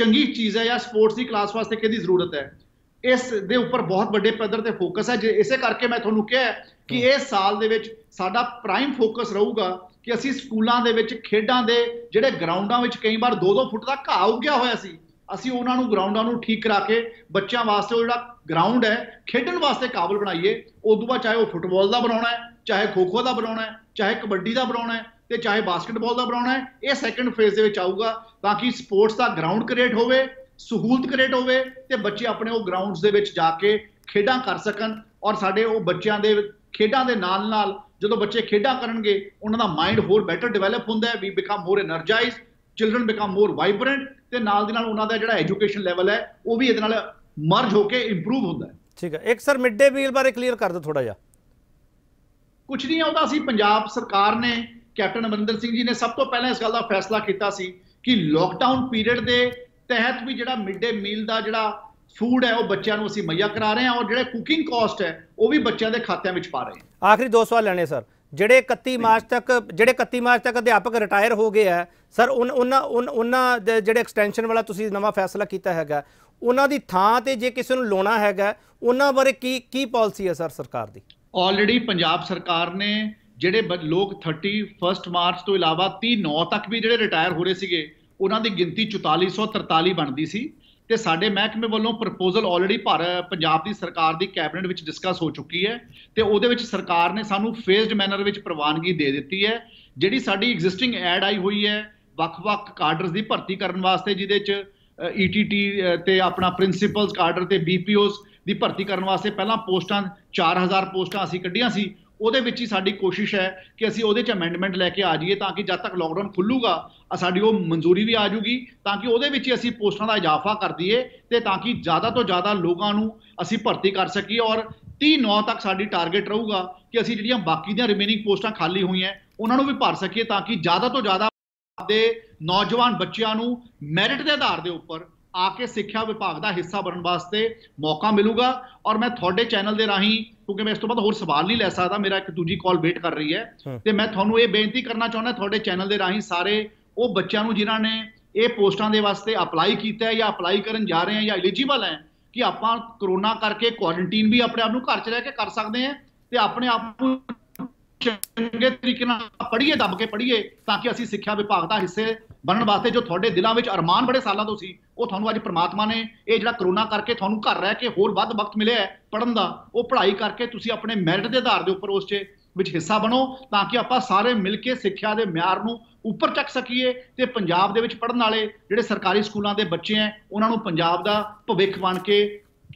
चंगी चीज़ है या स्पोर्ट्स की क्लास वास्ते किहदी जरूरत है। इस दे उपर बहुत बड़े पद्धर ते फोकस है। जे इसे करके मैं तुहानूं कहा कि इस साल दे विच साडा प्राइम फोकस रहूगा कि असीं स्कूलों दे विच खेडां दे जिहड़े ग्राउंडां विच कई बार दो दो फुट का घाह उग्या होया सी असीं उहनां नूं ग्राउंडां नूं ठीक करा के बच्चों वास्ते जिहड़ा ग्राउंड है खेडण वास्ते काबिल बनाइए। उस बाद चाहे वह फुटबॉल का बनाना है, चाहे खो खो का बनाना है, चाहे कबड्डी का बनाना है तो चाहे बास्केटबॉल का बनाना है। यह सैकेंड फेज के आऊगा ताकि स्पोर्ट्स का ग्राउंड क्रिएट हो, सहूलत क्रिएट हो, बच्चे अपने वो ग्राउंड्स के जाके खेडां कर सकन और साढ़े वो बच्चों के खेडों के नाल नाल जो बच्चे खेडा करे उन्होंने माइंड होर बैटर डिवेलप होंदा है। We become more energise, children become more vibrant तो नाल दी नाल उन्हां दा जिहड़ा एजुकेशन लैवल है वो भी इहदे नाल मर्ज होकर इंप्रूव होंदा है। ठीक है, एक सर मिड डे मील बारे क्लीयर कर दो थोड़ा जिहा। कुछ नहीं आता सी, पंजाब सरकार ने कैप्टन अमरिंदर सिंह जी ने सब तो पहले इस गल का फैसला किया सी कि लॉकडाउन पीरियड के तहत भी जिहड़ा मिड डे मील का जिहड़ा फूड है वो बच्चों को असीं मुहैया करा रहे हैं और जिहड़े कुकिंग कॉस्ट है वो भी बच्चों के खातों में पा रहे हैं। आखिरी दो सवाल लेने सर, ਜਿਹੜੇ इकतीस मार्च तक ਜਿਹੜੇ इकतीस मार्च तक ਅਧਿਆਪਕ ਰਿਟਾਇਰ ਹੋ ਗਏ ਹੈ ਸਰ ਉਨ ਉਹਨਾਂ ਉਹਨਾਂ ਜਿਹੜੇ ਐਕਸਟੈਂਸ਼ਨ ਵਾਲਾ ਤੁਸੀਂ ਨਵਾਂ ਫੈਸਲਾ ਕੀਤਾ ਹੈਗਾ ਉਹਨਾਂ ਦੀ ਥਾਂ ਤੇ ਜੇ ਕਿਸੇ ਨੂੰ ਲੋਣਾ ਹੈਗਾ ਉਹਨਾਂ ਬਾਰੇ ਕੀ ਕੀ ਪਾਲਿਸੀ ਹੈ ਸਰ ਸਰਕਾਰ ਦੀ? ਆਲਰੇਡੀ ਪੰਜਾਬ ਸਰਕਾਰ ਨੇ ਜਿਹੜੇ ਲੋਕ इकतीस ਮਾर्च ਤੋਂ ਇਲਾਵਾ तीस नौ ਤੱਕ ਵੀ ਜਿਹੜੇ ਰਿਟਾਇਰ ਹੋ ਰਹੇ ਸੀਗੇ ਉਹਨਾਂ ਦੀ ਗਿਣਤੀ चौताली सौ तरताली ਬਣਦੀ ਸੀ ਤੇ ਸਾਡੇ ਮਹਿਕਮੇ ਵੱਲੋਂ ਪ੍ਰਪੋਜ਼ਲ ਆਲਰੇਡੀ ਭਾਰਤ ਪੰਜਾਬ ਦੀ ਸਰਕਾਰ ਦੀ ਕੈਬਨਿਟ ਵਿੱਚ ਡਿਸਕਸ ਹੋ ਚੁੱਕੀ ਹੈ ਤੇ ਉਹਦੇ ਵਿੱਚ ਸਰਕਾਰ ਨੇ ਸਾਨੂੰ ਫੇਜ਼ਡ ਮੈਨਰ ਵਿੱਚ ਪ੍ਰਵਾਨਗੀ ਦੇ ਦਿੱਤੀ ਹੈ। ਜਿਹੜੀ ਸਾਡੀ ਐਗਜ਼ਿਸਟਿੰਗ ਐਡ ਆਈ ਹੋਈ ਹੈ ਵੱਖ-ਵੱਖ ਕਾਡਰਸ ਦੀ ਭਰਤੀ ਕਰਨ ਵਾਸਤੇ ਜਿਹਦੇ ਚ ਈਟੀਟੀ ਤੇ ਆਪਣਾ ਪ੍ਰਿੰਸੀਪਲਸ ਕਾਡਰ ਤੇ ਬੀਪੀਓਸ ਦੀ ਭਰਤੀ ਕਰਨ ਵਾਸਤੇ ਪਹਿਲਾਂ ਪੋਸਟਾਂ चार हज़ार ਪੋਸਟਾਂ ਅਸੀਂ ਕੱਢੀਆਂ ਸੀ। ਉਹਦੇ ਵਿੱਚ ਹੀ ਸਾਡੀ ਕੋਸ਼ਿਸ਼ ਹੈ ਕਿ ਅਸੀਂ ਉਹਦੇ 'ਚ ਅਮੈਂਡਮੈਂਟ ਲੈ ਕੇ ਆ ਜਾਈਏ ਤਾਂ ਕਿ ਜਦ ਤੱਕ ਲੋਕਡਾਊਨ ਖੁੱਲੂਗਾ ਸਾਡੀ ਉਹ ਮਨਜ਼ੂਰੀ ਵੀ ਆ ਜਾਊਗੀ ਤਾਂ ਕਿ ਉਹਦੇ ਵਿੱਚ ਹੀ ਅਸੀਂ ਪੋਸਟਾਂ ਦਾ ਇਜ਼ਾਫਾ ਕਰ ਦਈਏ ਤੇ ਤਾਂ ਕਿ ਜ਼ਿਆਦਾ ਤੋਂ ਜ਼ਿਆਦਾ ਲੋਕਾਂ ਨੂੰ ਅਸੀਂ ਭਰਤੀ ਕਰ ਸਕੀਏ ਔਰ तीस नौ ਤੱਕ ਸਾਡੀ ਟਾਰਗੇਟ ਰਹੂਗਾ ਕਿ ਅਸੀਂ ਜਿਹੜੀਆਂ ਬਾਕੀ ਦੀਆਂ ਰਿਮੇਨਿੰਗ ਪੋਸਟਾਂ ਖਾਲੀ ਹੋਈਆਂ ਉਹਨਾਂ ਨੂੰ ਵੀ ਭਰ ਸਕੀਏ ਤਾਂ ਕਿ ਜ਼ਿਆਦਾ ਤੋਂ ਜ਼ਿਆਦਾ ਦੇ ਨੌਜਵਾਨ ਬੱਚਿਆਂ ਨੂੰ ਮੈਰਿਟ ਦੇ ਆਧਾਰ ਦੇ ਉੱਪਰ आके सिक्ख्या विभाग का हिस्सा बनने वास्ते मौका मिलेगा। और मैं थोड़े चैनल के राही क्योंकि मैं इस तो बाद होर सवाल नहीं लै सकता, मेरा एक दूजी कॉल वेट कर रही है तो मैं थोनों ये बेनती करना चाहता थोड़े चैनल के राही सारे वो बच्चों जिन्होंने ये पोस्टां दे वास्ते अपलाई किया है या अपलाई करन जा रहे हैं या एलिजिबल हैं कि आप कोरोना करके क्वारंटीन भी अपने आप को घर च रह के कर सकते हैं तो अपने आप चंगे तरीके पढ़िए दब के पढ़िए ताकि असी सिक्ख्या विभाग का हिस्से बनने वास्ते जो थोड़े दिलों में अरमान बड़े सालों तो सी वो थोड़ा अज परमात्मा ने यह जो करोना करके थोड़ा घर रह के होर वध वक्त मिले है पढ़न का वो पढ़ाई करके तुसी अपने मेरिट के आधार के उपर उस हिस्सा बनो ताकि आप सारे मिल के सिक्ख्या के म्यार नूं उपर चक सकीए ते पंजाब दे विच पढ़न वाले जिहड़े सरकारी स्कूलों के बच्चे हैं उन्होंने पंजाब का भविख बन के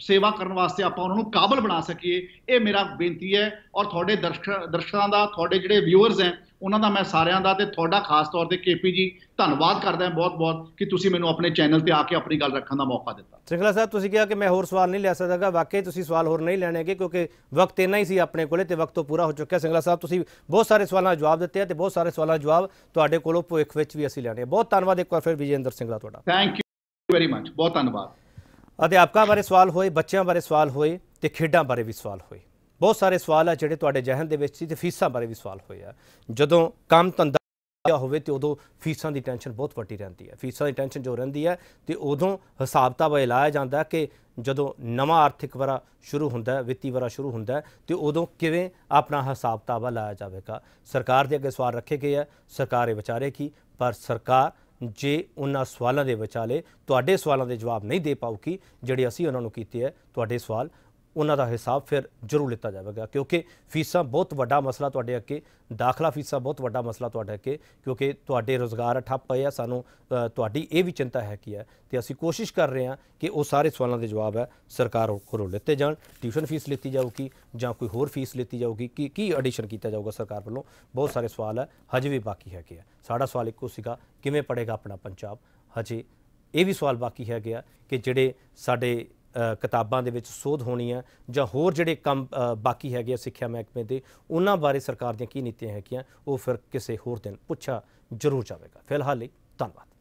सेवा करने वास्ते आप उन्होंने काबिल बना सकीए। ये मेरा बेनती है और थोड़े दर्शक दर्शकों का थोड़े जिहड़े व्यूअर्स हैं उन्होंने मैं सारियां दा ते थोड़ा खास तौर पर के पी जी धन्नवाद करदा बहुत बहुत कि तुसी मैनूं अपने चैनल पर आके अपनी गल रखण दा मौका दिता। सिंगला साहब तुसी कहा कि मैं होर सवाल नहीं लै सकदा, वाकई तुसी सवाल होर नहीं लैणे गे क्योंकि वक्त इन्ना ही सी अपने कोले ते वक्त तो पूरा हो चुका। सिंगला साहब तुसी बहुत सारे सवालों जवाब दिते हैं तो बहुत सारे सवालों जवाब तुहाडे कोलों भविख विच भी असीं लैणे। बहुत धन्नवाद एक बार फिर विजय इंदर सिंगला तुहाडा। थैंक यू वेरी मच, बहुत धन्नवाद। ਅਧਿਆਪਕਾਂ बारे सवाल होए, बच्चों बारे सवाल होए तो खेडों बारे भी सवाल होए, बहुत सारे सवाल है जोड़े जहन के फीसा बारे भी सवाल होए। जो काम धंधा होवे ते उदों फीसां दी टेंशन बहुत वड्डी रहिंदी है। फीसां दी टेंशन जो रहिंदी है तो उदों हिसाब किताब लाया जाता है कि जदों नवा आर्थिक वरा शुरू हुंदा है, वित्ती वरा शुरू हुंदा है तो उदों किवें अपना हिसाब किताब लाया जाएगा। सरकार दे अगे सवाल रखे गए है, सरकार ये विचारेगी, पर सरकार जे उन्हां सवालों के विचाले तुहाडे सवालों के जवाब नहीं दे पाऊगी जिहड़े असीं उन्हां नूं कीते है, तुहाडे सवाल उन्हां दा हिसाब फिर जरूर लिता जाएगा। क्योंकि फीसा बहुत वड्डा मसला तुहाडे अगे, दाखला फीसा बहुत वड्डा मसला तुहाडे अगे, क्योंकि तुहाडे रोज़गार ठप्प पए आ, सानूं तुहाडी ये भी चिंता है कि है तो असीं कोशिश कर रहे हैं कि वो सारे सवालों के जवाब है सरकार कोलों लिते जाण। ट्यूशन फीस लीती जाऊगी जां कोई होर फीस लीती जाऊगी, की की एडिशन किया जाऊगा सरकार वालों, बहुत सारे सवाल है हजे भी बाकी है। साडा सवाल इक्को सीगा, किवें पढ़ेगा अपना पंजाब। हजे ये भी सवाल बाकी है कि जिहड़े साडे किताबां दे विच सोध होनी है जां होर जिहड़े काम बाकी है सिक्ख्या महकमे दे, उन्हां बारे सरकार दीयां की नीतियां है, वो फिर किसी होर दिन पुछा जरूर जाएगा। फिलहाल धन्नवाद।